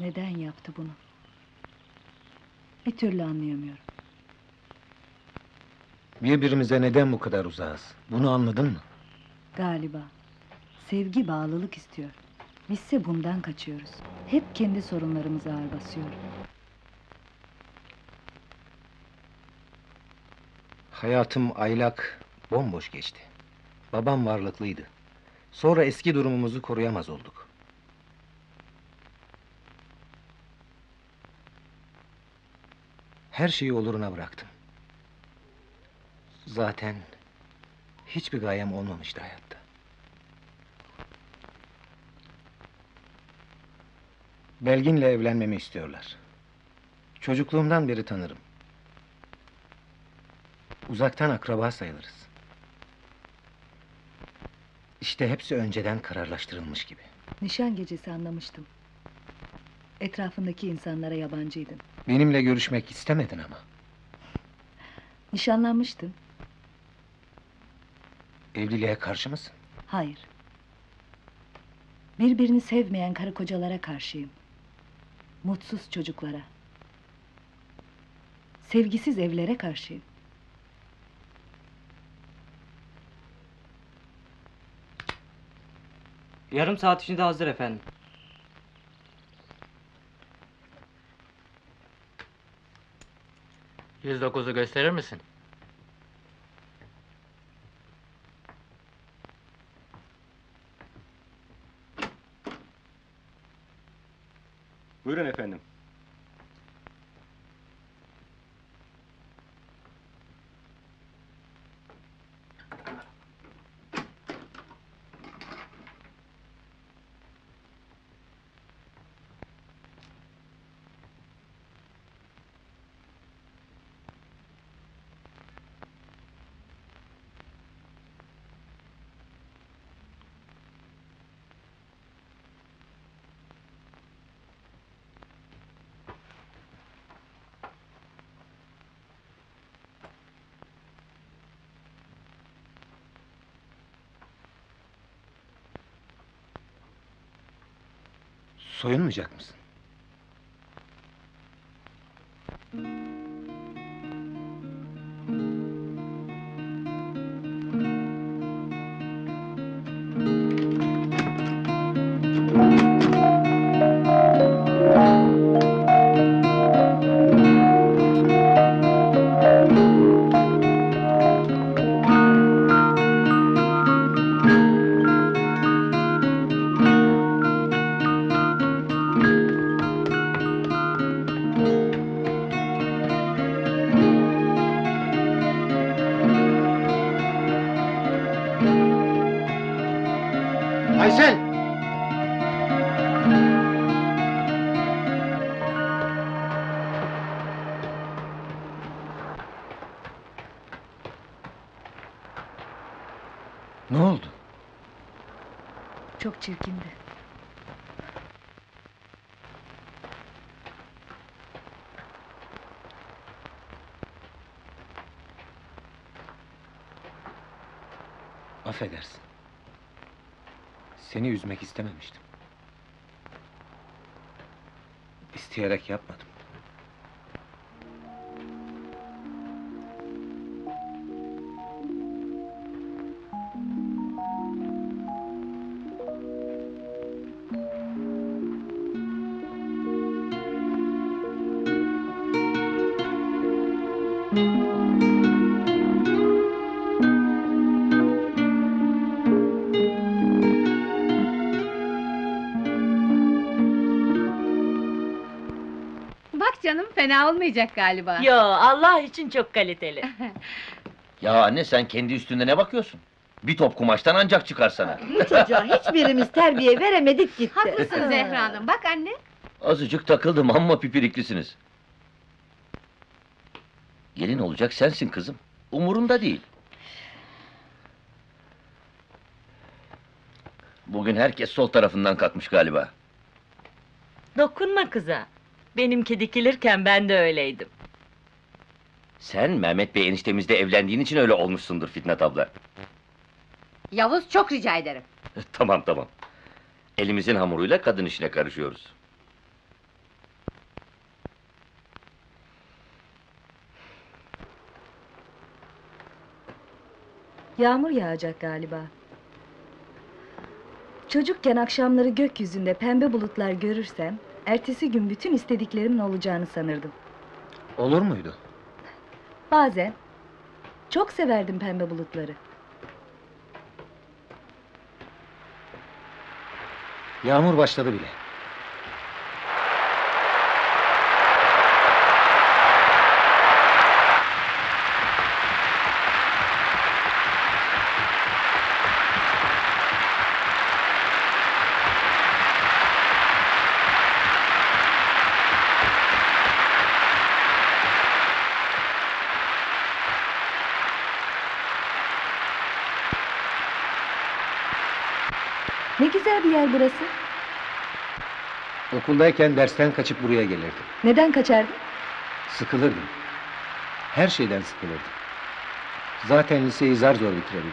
Neden yaptı bunu? Bir türlü anlayamıyorum. Birbirimize neden bu kadar uzağız? Bunu anladın mı? Galiba. Sevgi bağlılık istiyor. Bizse bundan kaçıyoruz. Hep kendi sorunlarımıza ağır basıyor. Hayatım aylak, bomboş geçti. Babam varlıklıydı. Sonra eski durumumuzu koruyamaz olduk. Her şeyi oluruna bıraktım. Zaten hiçbir gayem olmamıştı hayatta. Belgin'le evlenmemi istiyorlar. Çocukluğumdan beri tanırım. Uzaktan akraba sayılırız. İşte hepsi önceden kararlaştırılmış gibi. Nişan gecesi anlamıştım. Etrafındaki insanlara yabancıydın. Benimle görüşmek istemedin ama. Nişanlanmıştın. Evliliğe karşı mısın? Hayır. Birbirini sevmeyen karı kocalara karşıyım. Mutsuz çocuklara. Sevgisiz evlere karşıyım. Yarım saat içinde hazır efendim. yüz dokuzu gösterir misin? Buyurun efendim. Soyunmayacak mısın? Çok çirkindi. Affedersin. Seni üzmek istememiştim. İsteyerek yapmadım. Fena olmayacak galiba. Yo, Allah için çok kaliteli. Ya anne, sen kendi üstünde ne bakıyorsun? Bir top kumaştan ancak çıkar sana. Bu çocuğa hiçbirimiz terbiye veremedik gitti. Haklısın Zehra Hanım, bak anne. Azıcık takıldım ama pipiriklisiniz. Gelin olacak sensin kızım, umurumda değil. Bugün herkes sol tarafından kalkmış galiba. Dokunma kıza. Benimki dikilirken ben de öyleydim. Sen Mehmet Bey eniştemizle evlendiğin için öyle olmuşsundur Fitnat abla. Yavuz, çok rica ederim. Tamam tamam. Elimizin hamuruyla kadın işine karışıyoruz. Yağmur yağacak galiba. Çocukken akşamları gökyüzünde pembe bulutlar görürsem, ertesi gün bütün istediklerimin olacağını sanırdım. Olur muydu? Bazen. Çok severdim pembe bulutları. Yağmur başladı bile. Bir yer burası. Okuldayken dersten kaçıp buraya gelirdim. Neden kaçardın? Sıkılırdım. Her şeyden sıkılırdım. Zaten liseyi zar zor bitirebildim.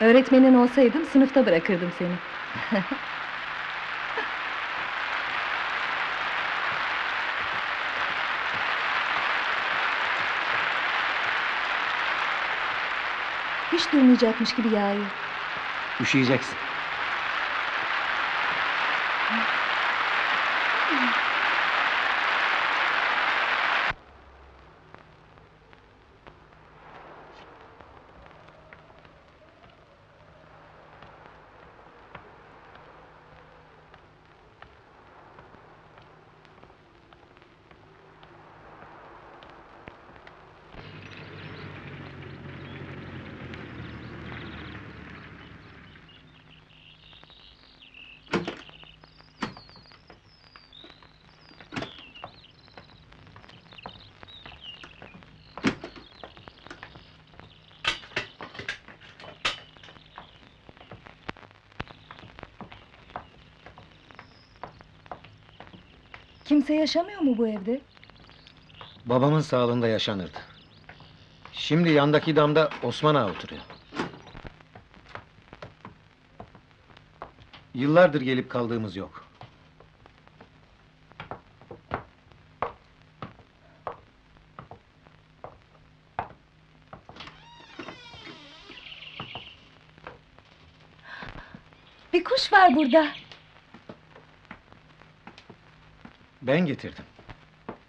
Öğretmenin olsaydım sınıfta bırakırdım seni. Hiç durmayacakmış gibi yağıyor. Üşüyeceksin. Kimse yaşamıyor mu bu evde? Babamın sağlığında yaşanırdı. Şimdi yandaki damda Osman ağa oturuyor. Yıllardır gelip kaldığımız yok. Bir kuş var burada. Ben getirdim.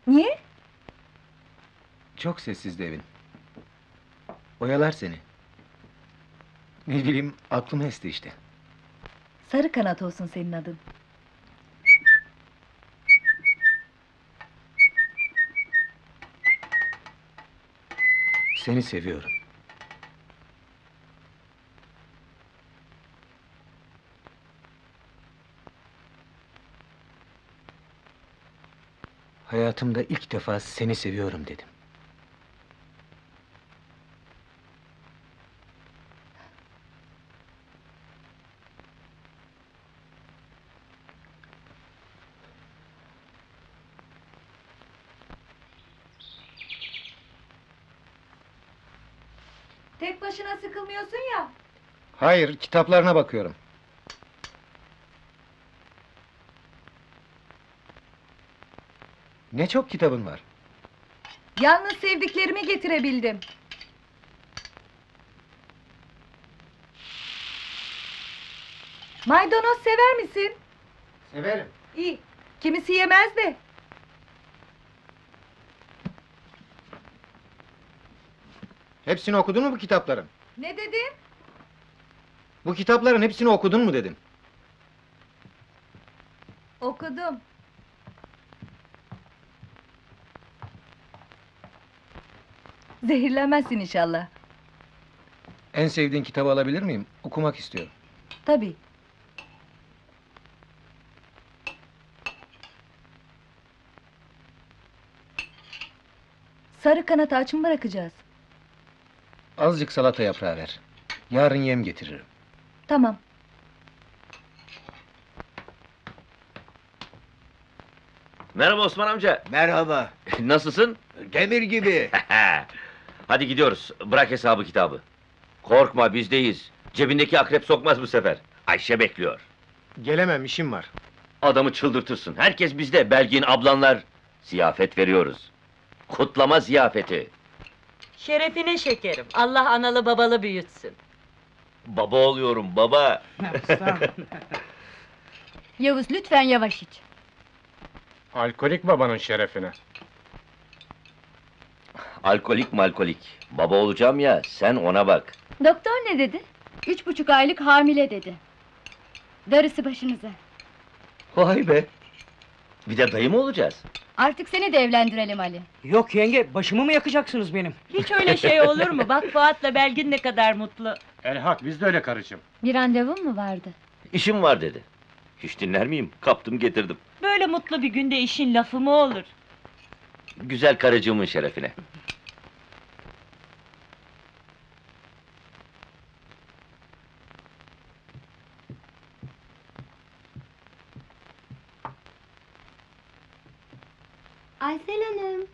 Niye? Çok sessizdi evin. Oyalar seni. Ne bileyim, aklım esti işte. Sarı kanat olsun senin adın. Seni seviyorum. Hayatımda ilk defa seni seviyorum dedim. Tek başına sıkılmıyorsun ya. Hayır, kitaplarına bakıyorum. Ne çok kitabın var. Yalnız sevdiklerimi getirebildim. Maydanoz sever misin? Severim. İyi, kimisi yemez de. Hepsini okudun mu bu kitapların? Ne dedin? Bu kitapların hepsini okudun mu dedim. Okudum. Zehirlenmezsin inşallah. En sevdiğin kitabı alabilir miyim? Okumak istiyorum. Tabii. Sarı kanatı aç mı bırakacağız? Azıcık salata yaprağı ver. Yarın yem getiririm. Tamam. Merhaba Osman amca. Merhaba. Nasılsın? Demir gibi. Hadi gidiyoruz. Bırak hesabı kitabı. Korkma, bizdeyiz. Cebindeki akrep sokmaz bu sefer. Ayşe bekliyor. Gelemem, işim var. Adamı çıldırtırsın. Herkes bizde. Belgin, ablanlar. Ziyafet veriyoruz. Kutlama ziyafeti. Şerefine şekerim. Allah analı babalı büyütsün. Baba oluyorum baba. Yavuz, lütfen yavaş iç. Alkolik babanın şerefine. Alkolik malkolik. Baba olacağım ya, sen ona bak. Doktor ne dedi? Üç buçuk aylık hamile dedi. Darısı başınıza. Vay be! Bir de dayı mı olacağız? Artık seni de evlendirelim Ali. Yok yenge, başımı mı yakacaksınız benim? Hiç öyle şey olur mu? Bak Fuat'la Belgin ne kadar mutlu. Elhak, biz de öyle karıcığım. Bir randevun mu vardı? İşim var dedi. Hiç dinler miyim? Kaptım getirdim. Böyle mutlu bir günde işin lafı mı olur? Güzel karıcığımın şerefine. Aysel Hanım.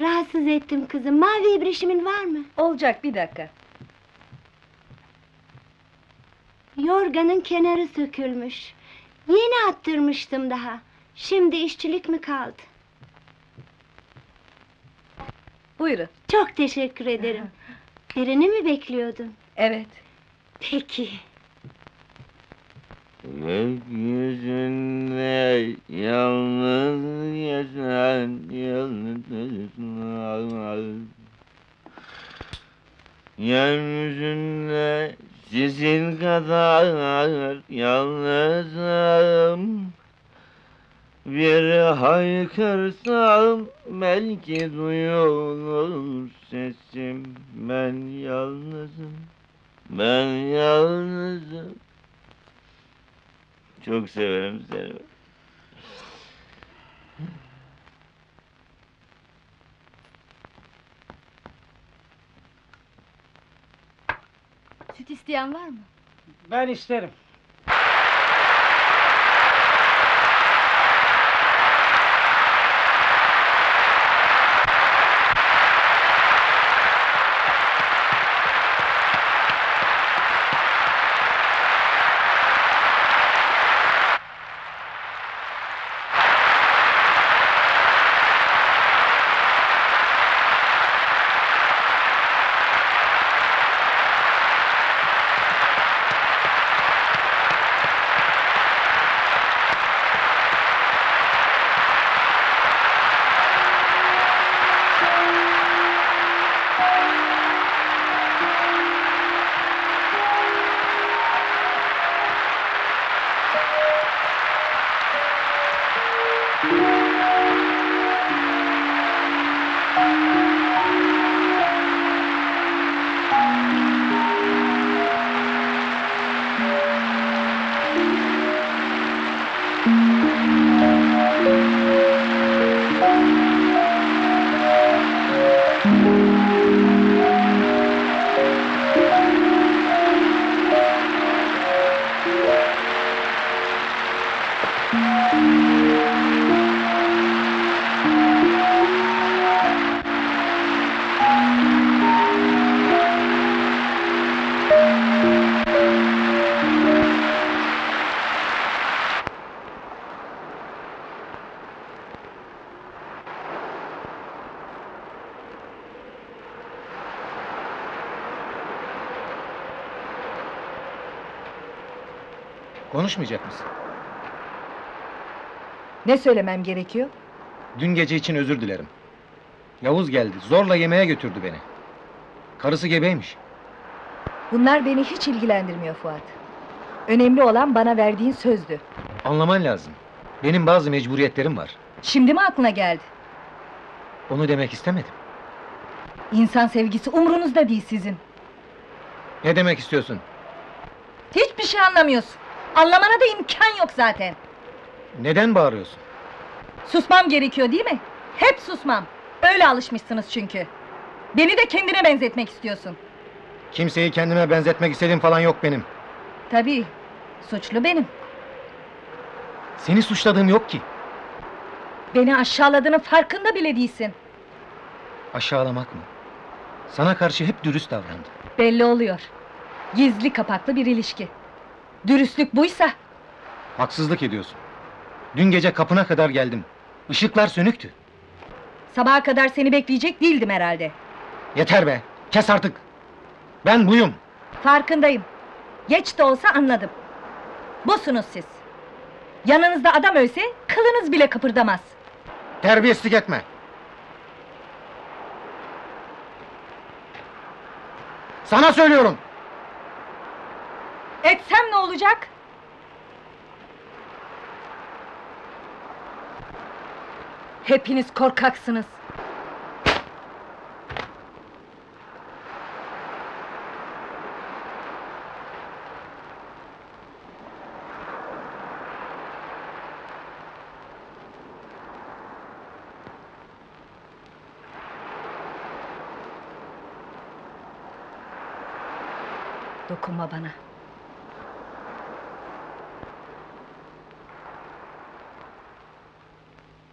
Rahatsız ettim kızım. Mavi ibrişimin var mı? Olacak, bir dakika. Yorganın kenarı sökülmüş. Yeni attırmıştım daha. Şimdi işçilik mi kaldı? Buyurun. Çok teşekkür ederim. Birini mi bekliyordun? Evet. Peki. Gökyüzünde yalnız yaşan yalnız, yeryüzünde sizin kadar yalnızım. Bir haykırsam belki duyulur sesim. Ben yalnızım, ben yalnızım. Çok severim seni. Süt isteyen var mı? Ben isterim. Konuşmayacak mısın? Ne söylemem gerekiyor? Dün gece için özür dilerim. Yavuz geldi, zorla yemeğe götürdü beni. Karısı gebeymiş. Bunlar beni hiç ilgilendirmiyor Fuat. Önemli olan bana verdiğin sözdü. Anlaman lazım. Benim bazı mecburiyetlerim var. Şimdi mi aklına geldi? Onu demek istemedim. İnsan sevgisi umrunuzda değil sizin. Ne demek istiyorsun? Hiçbir şey anlamıyorsun. Anlamana da imkan yok zaten. Neden bağırıyorsun? Susmam gerekiyor değil mi? Hep susmam. Öyle alışmışsınız çünkü. Beni de kendine benzetmek istiyorsun. Kimseyi kendime benzetmek istediğim falan yok benim. Tabii. Suçlu benim. Seni suçladığım yok ki. Beni aşağıladığının farkında bile değilsin. Aşağılamak mı? Sana karşı hep dürüst davrandım. Belli oluyor. Gizli kapaklı bir ilişki. Dürüstlük buysa... Haksızlık ediyorsun. Dün gece kapına kadar geldim. Işıklar sönüktü. Sabaha kadar seni bekleyecek değildim herhalde. Yeter be! Kes artık! Ben buyum! Farkındayım. Geç de olsa anladım. Busunuz siz. Yanınızda adam ölse, kılınız bile kıpırdamaz. Terbiyesizlik etme! Sana söylüyorum! Etsem ne olacak? Hepiniz korkaksınız. Dokunma bana.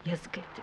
Yazık etti.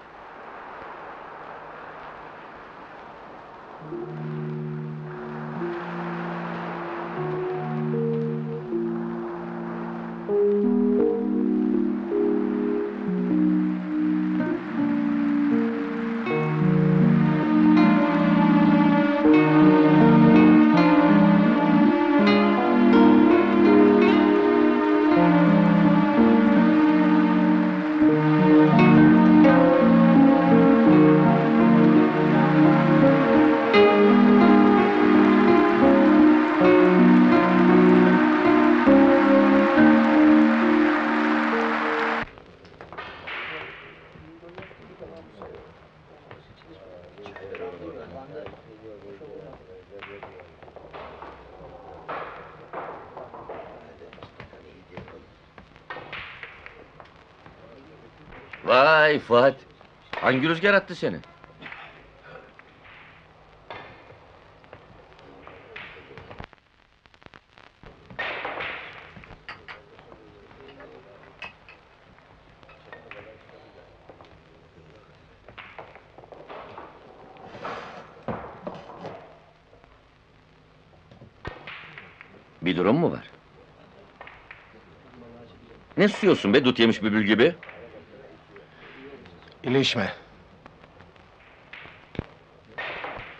Vay Fuat! Hangi rüzgar attı seni? Bir durum mu var? Ne susuyorsun be, dut yemiş bülbül gibi? İlişme.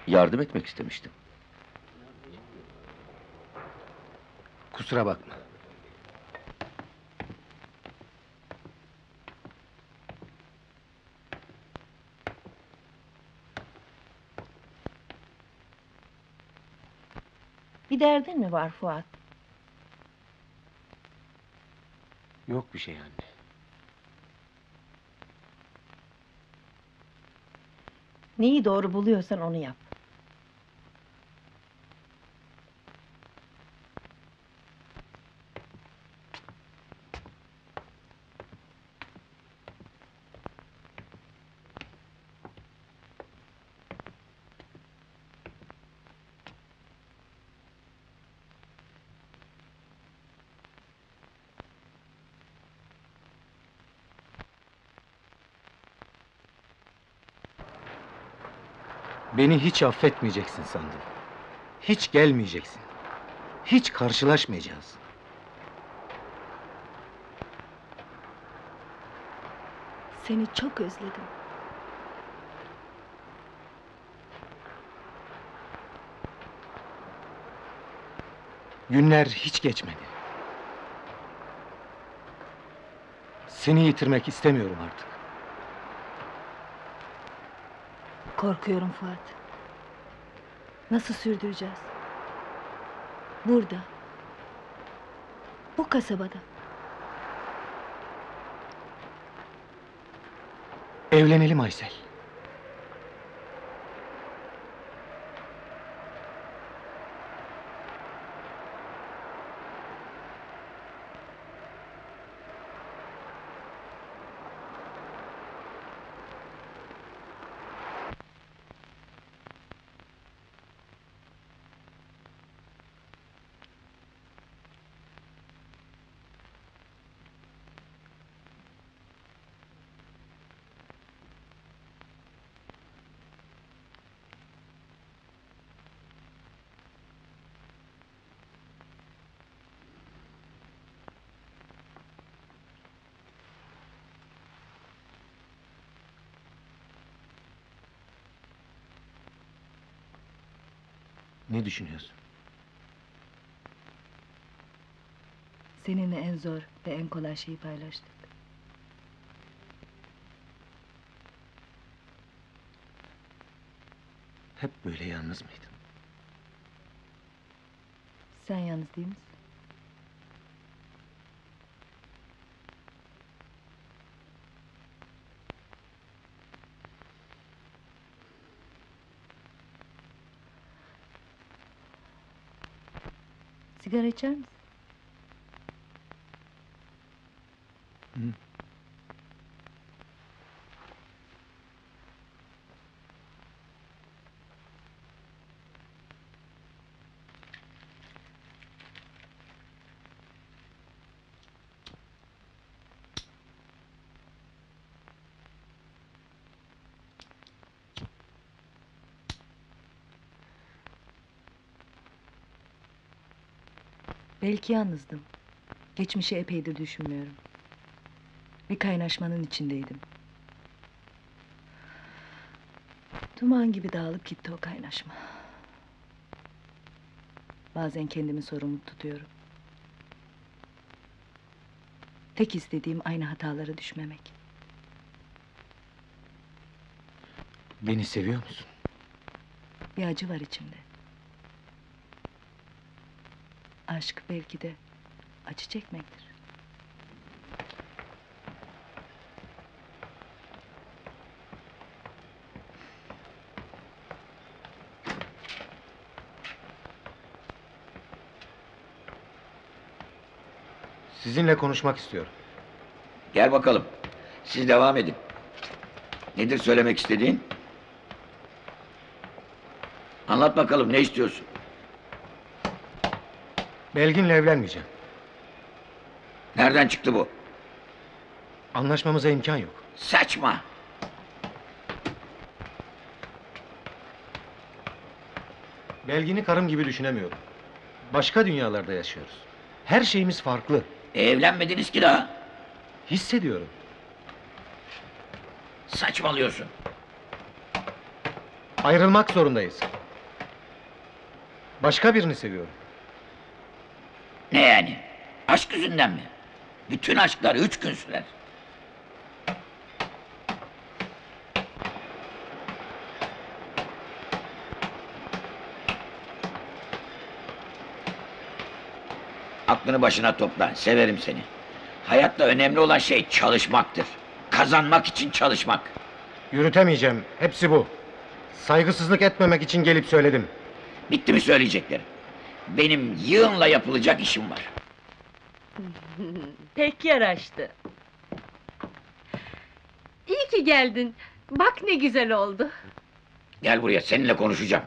Yardım etmek istemiştim. Kusura bakma. Bir derdin mi var Fuat? Yok bir şey anne. Neyi doğru buluyorsan onu yap. Beni hiç affetmeyeceksin sandım. Hiç gelmeyeceksin. Hiç karşılaşmayacağız. Seni çok özledim. Günler hiç geçmedi. Seni yitirmek istemiyorum artık. Korkuyorum Fuat. Nasıl sürdüreceğiz? Burada. Bu kasabada. Evlenelim Aysel. Ne düşünüyorsun? Seninle en zor ve en kolay şeyi paylaştık. Hep böyle yalnız mıydın? Sen yalnız değil misin? Sigara içer misin? Hı. Belki yalnızdım. Geçmişi epeydir düşünmüyorum. Bir kaynaşmanın içindeydim. Duman gibi dağılıp gitti o kaynaşma. Bazen kendimi sorumlu tutuyorum. Tek istediğim aynı hatalara düşmemek. Beni seviyor musun? Bir acı var içimde. Aşk belki de acı çekmektir. Sizinle konuşmak istiyorum. Gel bakalım. Siz devam edin. Nedir söylemek istediğin? Anlat bakalım, ne istiyorsun? Belgin'le evlenmeyeceğim. Nereden çıktı bu? Anlaşmamıza imkan yok. Saçma! Belgin'i karım gibi düşünemiyorum. Başka dünyalarda yaşıyoruz. Her şeyimiz farklı. E, evlenmediniz ki daha. Hissediyorum. Saçmalıyorsun. Ayrılmak zorundayız. Başka birini seviyorum. Ne yani? Aşk yüzünden mi? Bütün aşklar üç gün sürer. Aklını başına topla, severim seni. Hayatta önemli olan şey çalışmaktır. Kazanmak için çalışmak. Yürütemeyeceğim, hepsi bu. Saygısızlık etmemek için gelip söyledim. Bitti mi söyleyeceklerim? Benim yığınla yapılacak işim var. Pek yaraştı. İyi ki geldin. Bak ne güzel oldu. Gel buraya, seninle konuşacağım.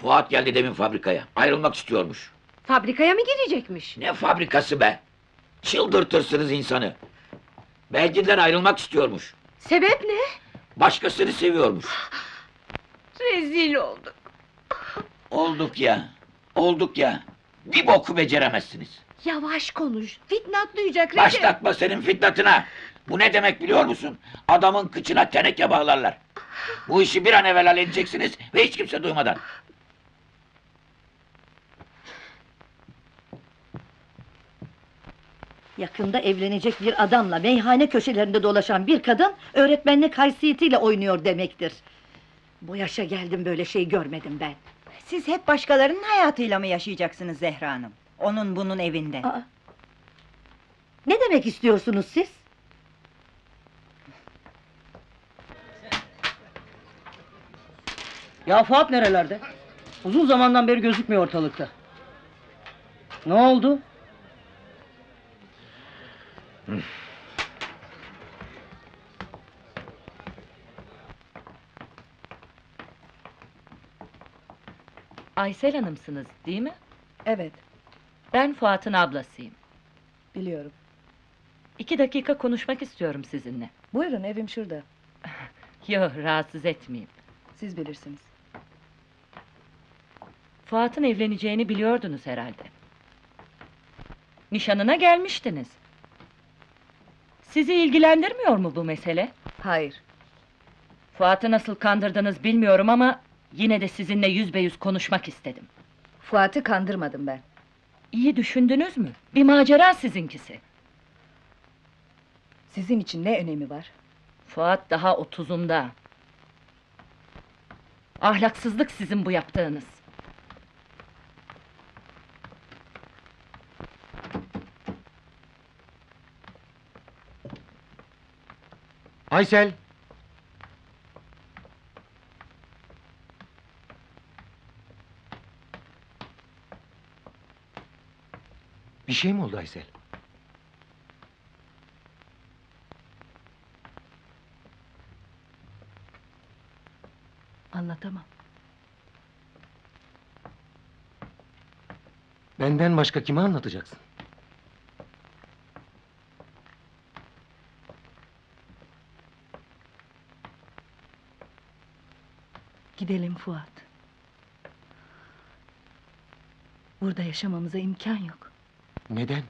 Fuat geldi demin fabrikaya. Ayrılmak istiyormuş. Fabrikaya mı girecekmiş? Ne fabrikası be? Çıldırtırsınız insanı. Belgin'den ayrılmak istiyormuş. Sebep ne? Başkasını seviyormuş. Rezil olduk. Olduk ya, olduk ya. Bir boku beceremezsiniz. Yavaş konuş, Fitnat duyacak Recep! Başlatma senin Fitnat'ına! Bu ne demek biliyor musun? Adamın kıçına teneke bağlarlar! Bu işi bir an evvel halledeceksiniz ve hiç kimse duymadan! Yakında evlenecek bir adamla meyhane köşelerinde dolaşan bir kadın... ...öğretmenlik haysiyetiyle oynuyor demektir. Bu yaşa geldim böyle şey görmedim ben. Siz hep başkalarının hayatıyla mı yaşayacaksınız Zehra Hanım? Onun bunun evinde. Aa, ne demek istiyorsunuz siz? Ya Fuat nerelerde? Uzun zamandan beri gözükmüyor ortalıkta. Ne oldu? Aysel Hanım'sınız değil mi? Evet. Ben Fuat'ın ablasıyım. Biliyorum. İki dakika konuşmak istiyorum sizinle. Buyurun, evim şurada. Yok, rahatsız etmeyeyim. Siz bilirsiniz. Fuat'ın evleneceğini biliyordunuz herhalde. Nişanına gelmiştiniz. Sizi ilgilendirmiyor mu bu mesele? Hayır. Fuat'ı nasıl kandırdınız bilmiyorum ama... ...yine de sizinle yüz be yüz konuşmak istedim. Fuat'ı kandırmadım ben. İyi düşündünüz mü? Bir macera sizinkisi. Sizin için ne önemi var? Fuat daha otuzunda. Ahlaksızlık sizin bu yaptığınız. Aysel! Bir şey mi oldu Aysel? Anlatamam. Benden başka kime anlatacaksın? Gidelim Fuat. Burada yaşamamıza imkan yok. Neden?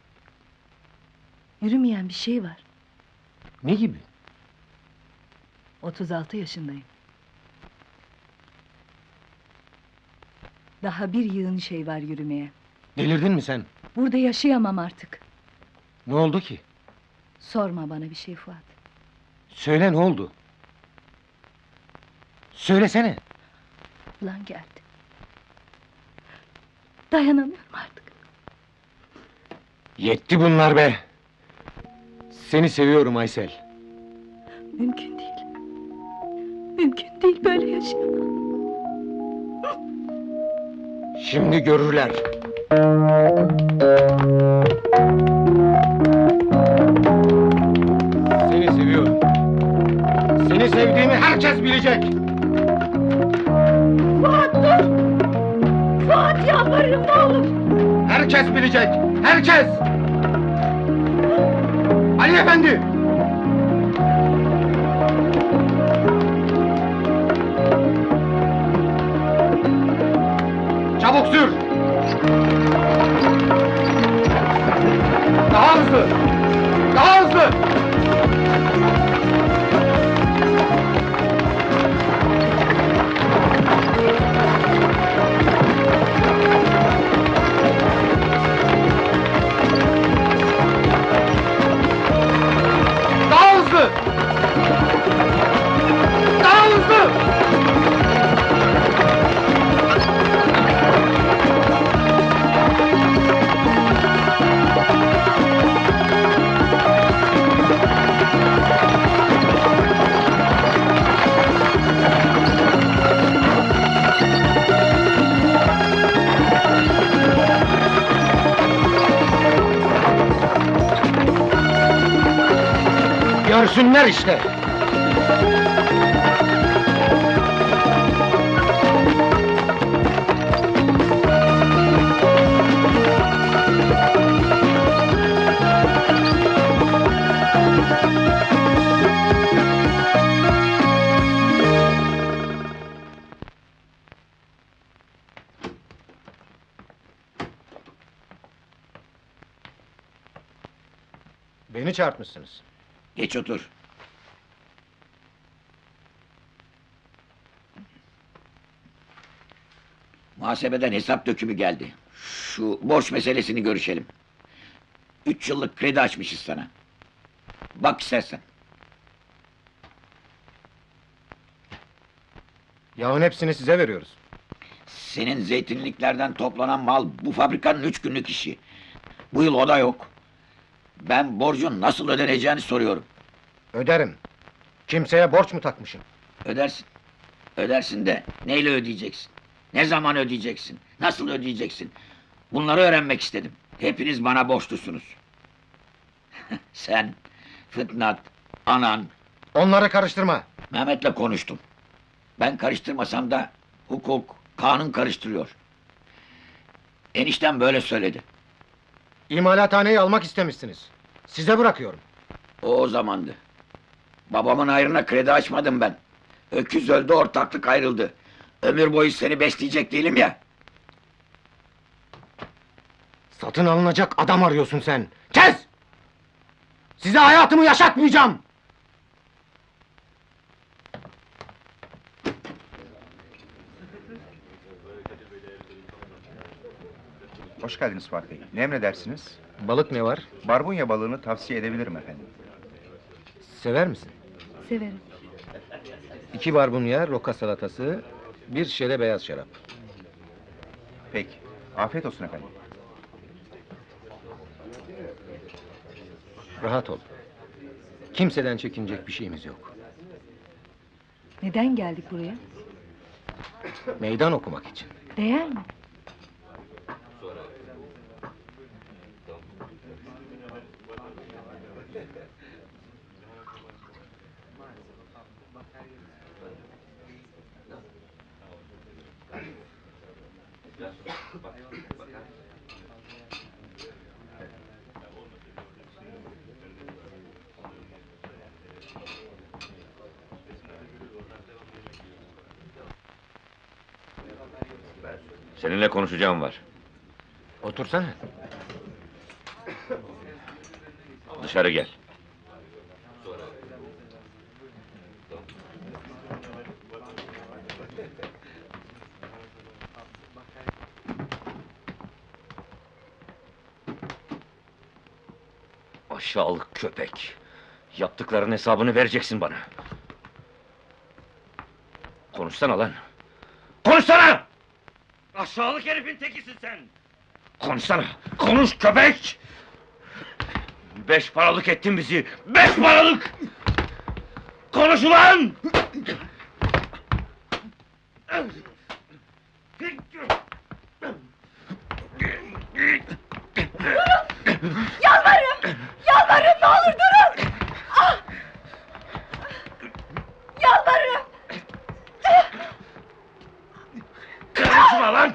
Yürümeyen bir şey var. Ne gibi? otuz altı yaşındayım. Daha bir yığın şey var yürümeye. Delirdin mi sen? Burada yaşayamam artık. Ne oldu ki? Sorma bana bir şey Fuat. Söyle, ne oldu? Söylesene! Lan geldi. Dayanamıyorum artık. Yetti bunlar be! Seni seviyorum Aysel. Mümkün değil. Mümkün değil böyle yaşamak. Şimdi görürler. Seni seviyorum. Seni sevdiğimi herkes bilecek. Fuat dur! Fuat yalvarırım ne olur! Herkes bilecek! Herkes! Ali Efendi! Çabuk sür! Daha hızlı! Daha hızlı! Daha hızlı! Daha hızlı! Görsünler işte! Gözümü çarpmışsınız. Geç otur. Muhasebeden hesap dökümü geldi. Şu borç meselesini görüşelim. Üç yıllık kredi açmışız sana. Bak istersen. Yağın hepsini size veriyoruz. Senin zeytinliklerden toplanan mal bu fabrikanın üç günlük işi. Bu yıl o da yok. Ben borcun nasıl ödeneceğini soruyorum. Öderim. Kimseye borç mu takmışım? Ödersin. Ödersin de neyle ödeyeceksin? Ne zaman ödeyeceksin? Nasıl ödeyeceksin? Bunları öğrenmek istedim. Hepiniz bana borçlusunuz. Sen, Fitnat, anan... Onları karıştırma. Mehmet'le konuştum. Ben karıştırmasam da hukuk, kanun karıştırıyor. Eniştem böyle söyledi. İmalathaneyi almak istemişsiniz. Size bırakıyorum. O, o zamandı. Babamın ayrına kredi açmadım ben. Öküz öldü, ortaklık ayrıldı. Ömür boyu seni besleyecek değilim ya. Satın alınacak adam arıyorsun sen. Kes! Size hayatımı yaşatmayacağım! Hoş geldiniz Fuat Bey. Ne emredersiniz? Balık ne var? Barbunya balığını tavsiye edebilirim efendim. Sever misin? Severim. İki barbunya, roka salatası, bir şişe beyaz şarap. Peki. Afiyet olsun efendim. Rahat ol. Kimseden çekinecek bir şeyimiz yok. Neden geldik buraya? Meydan okumak için. Değer mi? Seninle konuşacağım var. Otursana. Dışarı gel. Aşağılık köpek. Yaptıkların hesabını vereceksin bana. Konuşsana lan. Konuşsana! Aşağılık herifin tekisin sen! Konuşsana! Konuş köpek! Beş paralık ettin bizi! Beş paralık! Konuş ulan! Durun! Yalvarırım! Yalvarırım ne olur durun! Ah! Yalvarırım! Konuşma lan!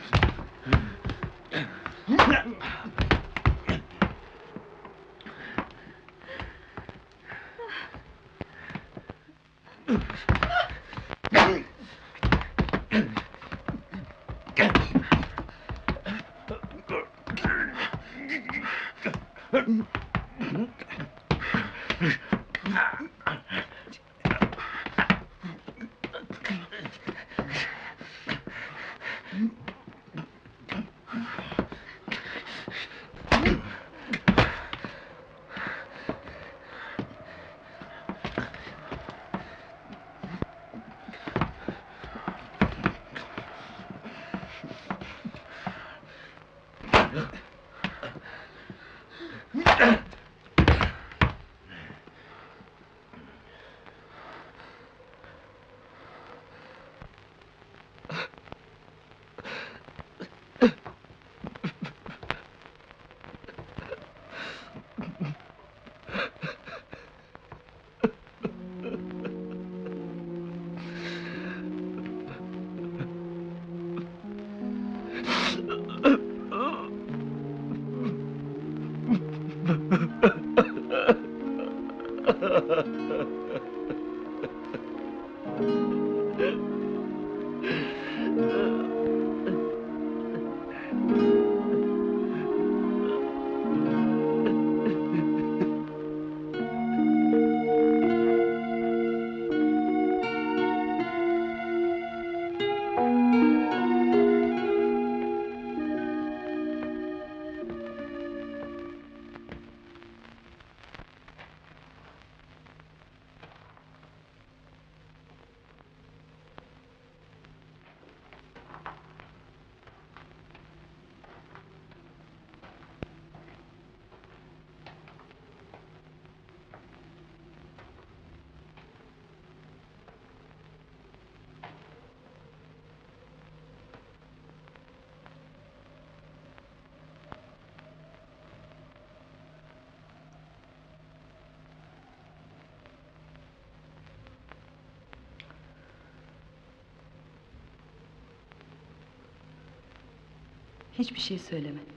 Hiçbir şey söylemedi.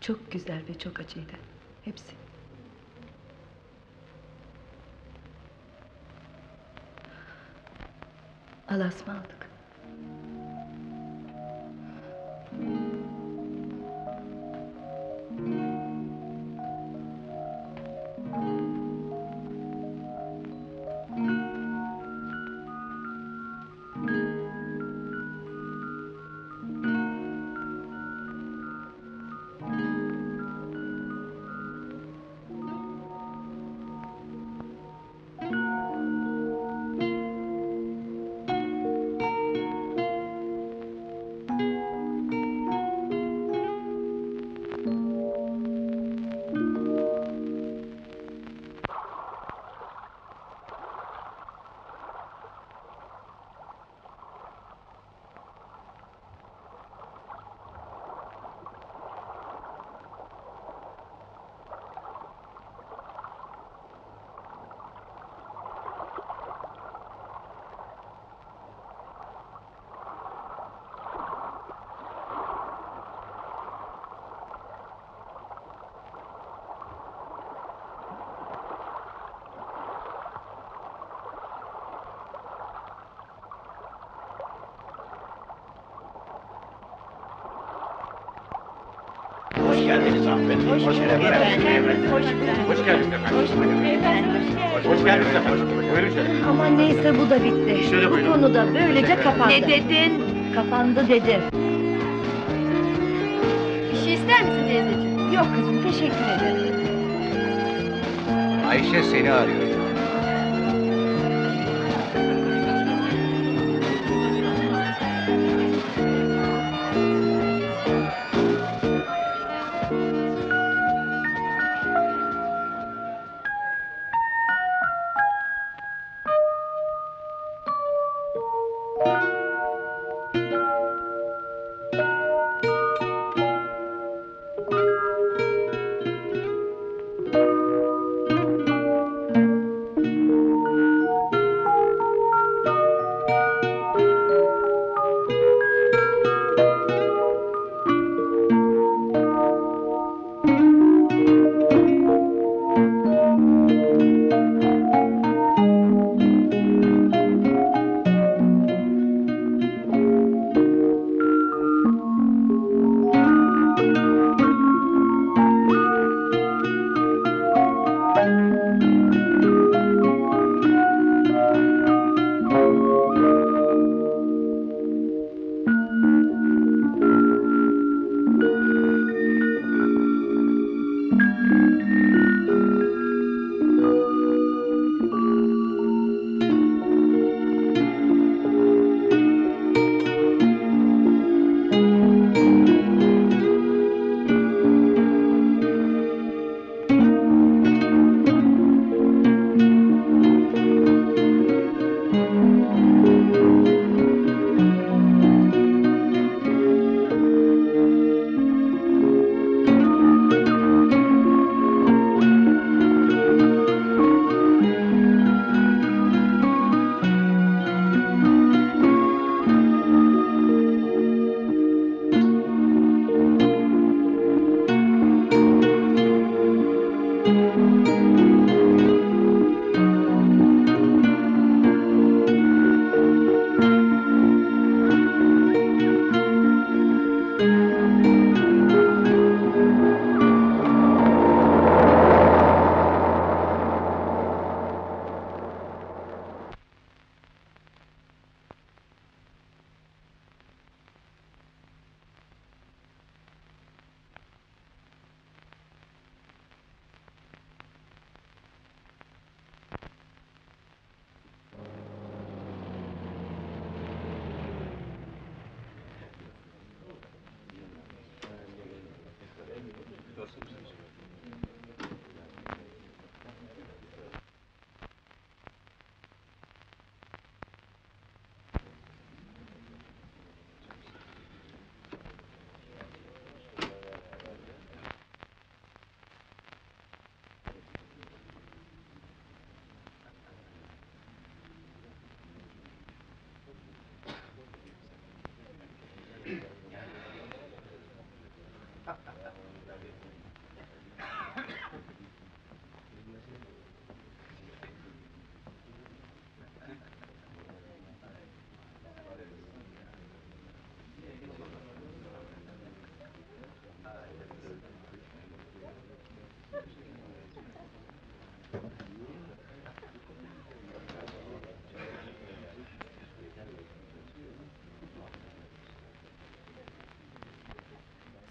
Çok güzel ve çok acıydı. Hepsi. Allah'a ısmarladık. Hoş, hoş geldiniz efendim. Hoş, hoş geldiniz efendim. Hoş geldiniz efendim. Hoş geldiniz efendim. Buyurun şöyle. Ama neyse bu da bitti. Şöyle buyurun. Bu konu da böylece kapandı. Ne dedin? Kapandı dedim. Bir şey ister misin teyzeciğim? Yok kızım, teşekkür ederim. Ayşe seni arıyor.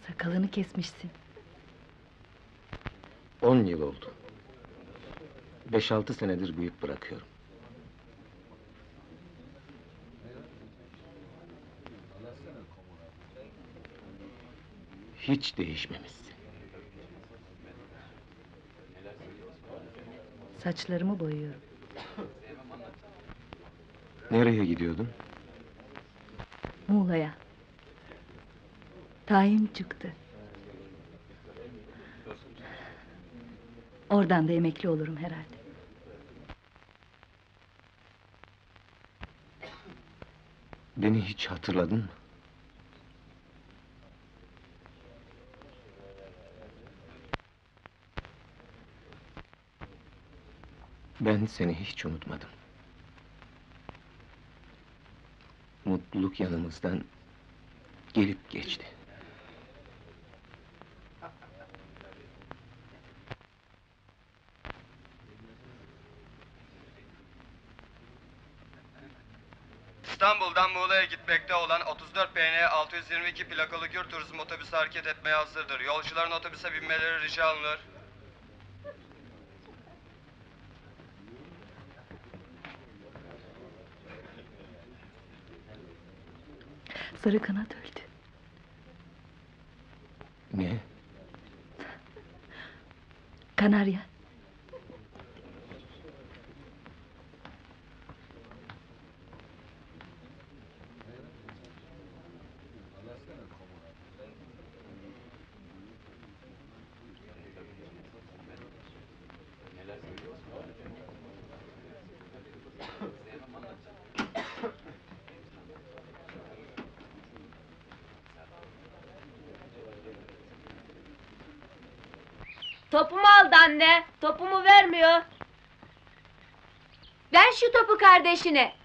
Sakalını kesmişsin. On yıl oldu. Beş altı senedir büyük bırakıyorum. Hiç değişmemişsin. Saçlarımı boyuyorum. Nereye gidiyordun? Muğla'ya. Tayin çıktı. Oradan da emekli olurum herhalde. Beni hiç hatırladın mı? Ben seni hiç unutmadım. Mutluluk yanımızdan gelip geçti. İstanbul'dan Muğla'ya gitmekte olan otuz dört P N altı yüz yirmi iki plakalı Gür Turizm otobüsü hareket etmeye hazırdır. Yolcuların otobüse binmeleri rica alınır. Sarı kanat öldü. Ne? Kanarya. Topumu aldı anne, topumu vermiyor. Ver şu topu kardeşine.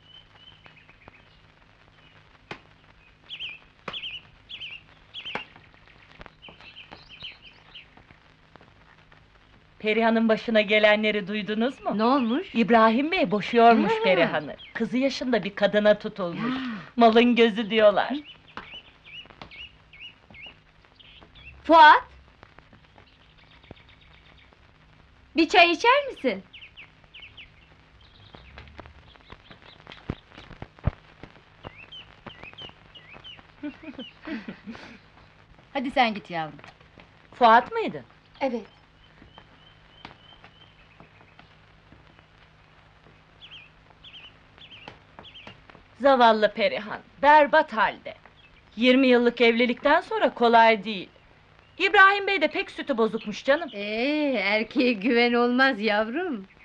Perihan'ın başına gelenleri duydunuz mu? Ne olmuş? İbrahim Bey boşuyormuş Perihan'ı. Kızı yaşında bir kadına tutulmuş. Ya. Malın gözü diyorlar. Fuat! Bir çay içer misin? Hadi sen git yavrum. Fuat mıydı? Evet. Zavallı Perihan, berbat halde. Yirmi yıllık evlilikten sonra kolay değil. İbrahim Bey de pek sütü bozukmuş canım. Ee, erkeğe güven olmaz yavrum.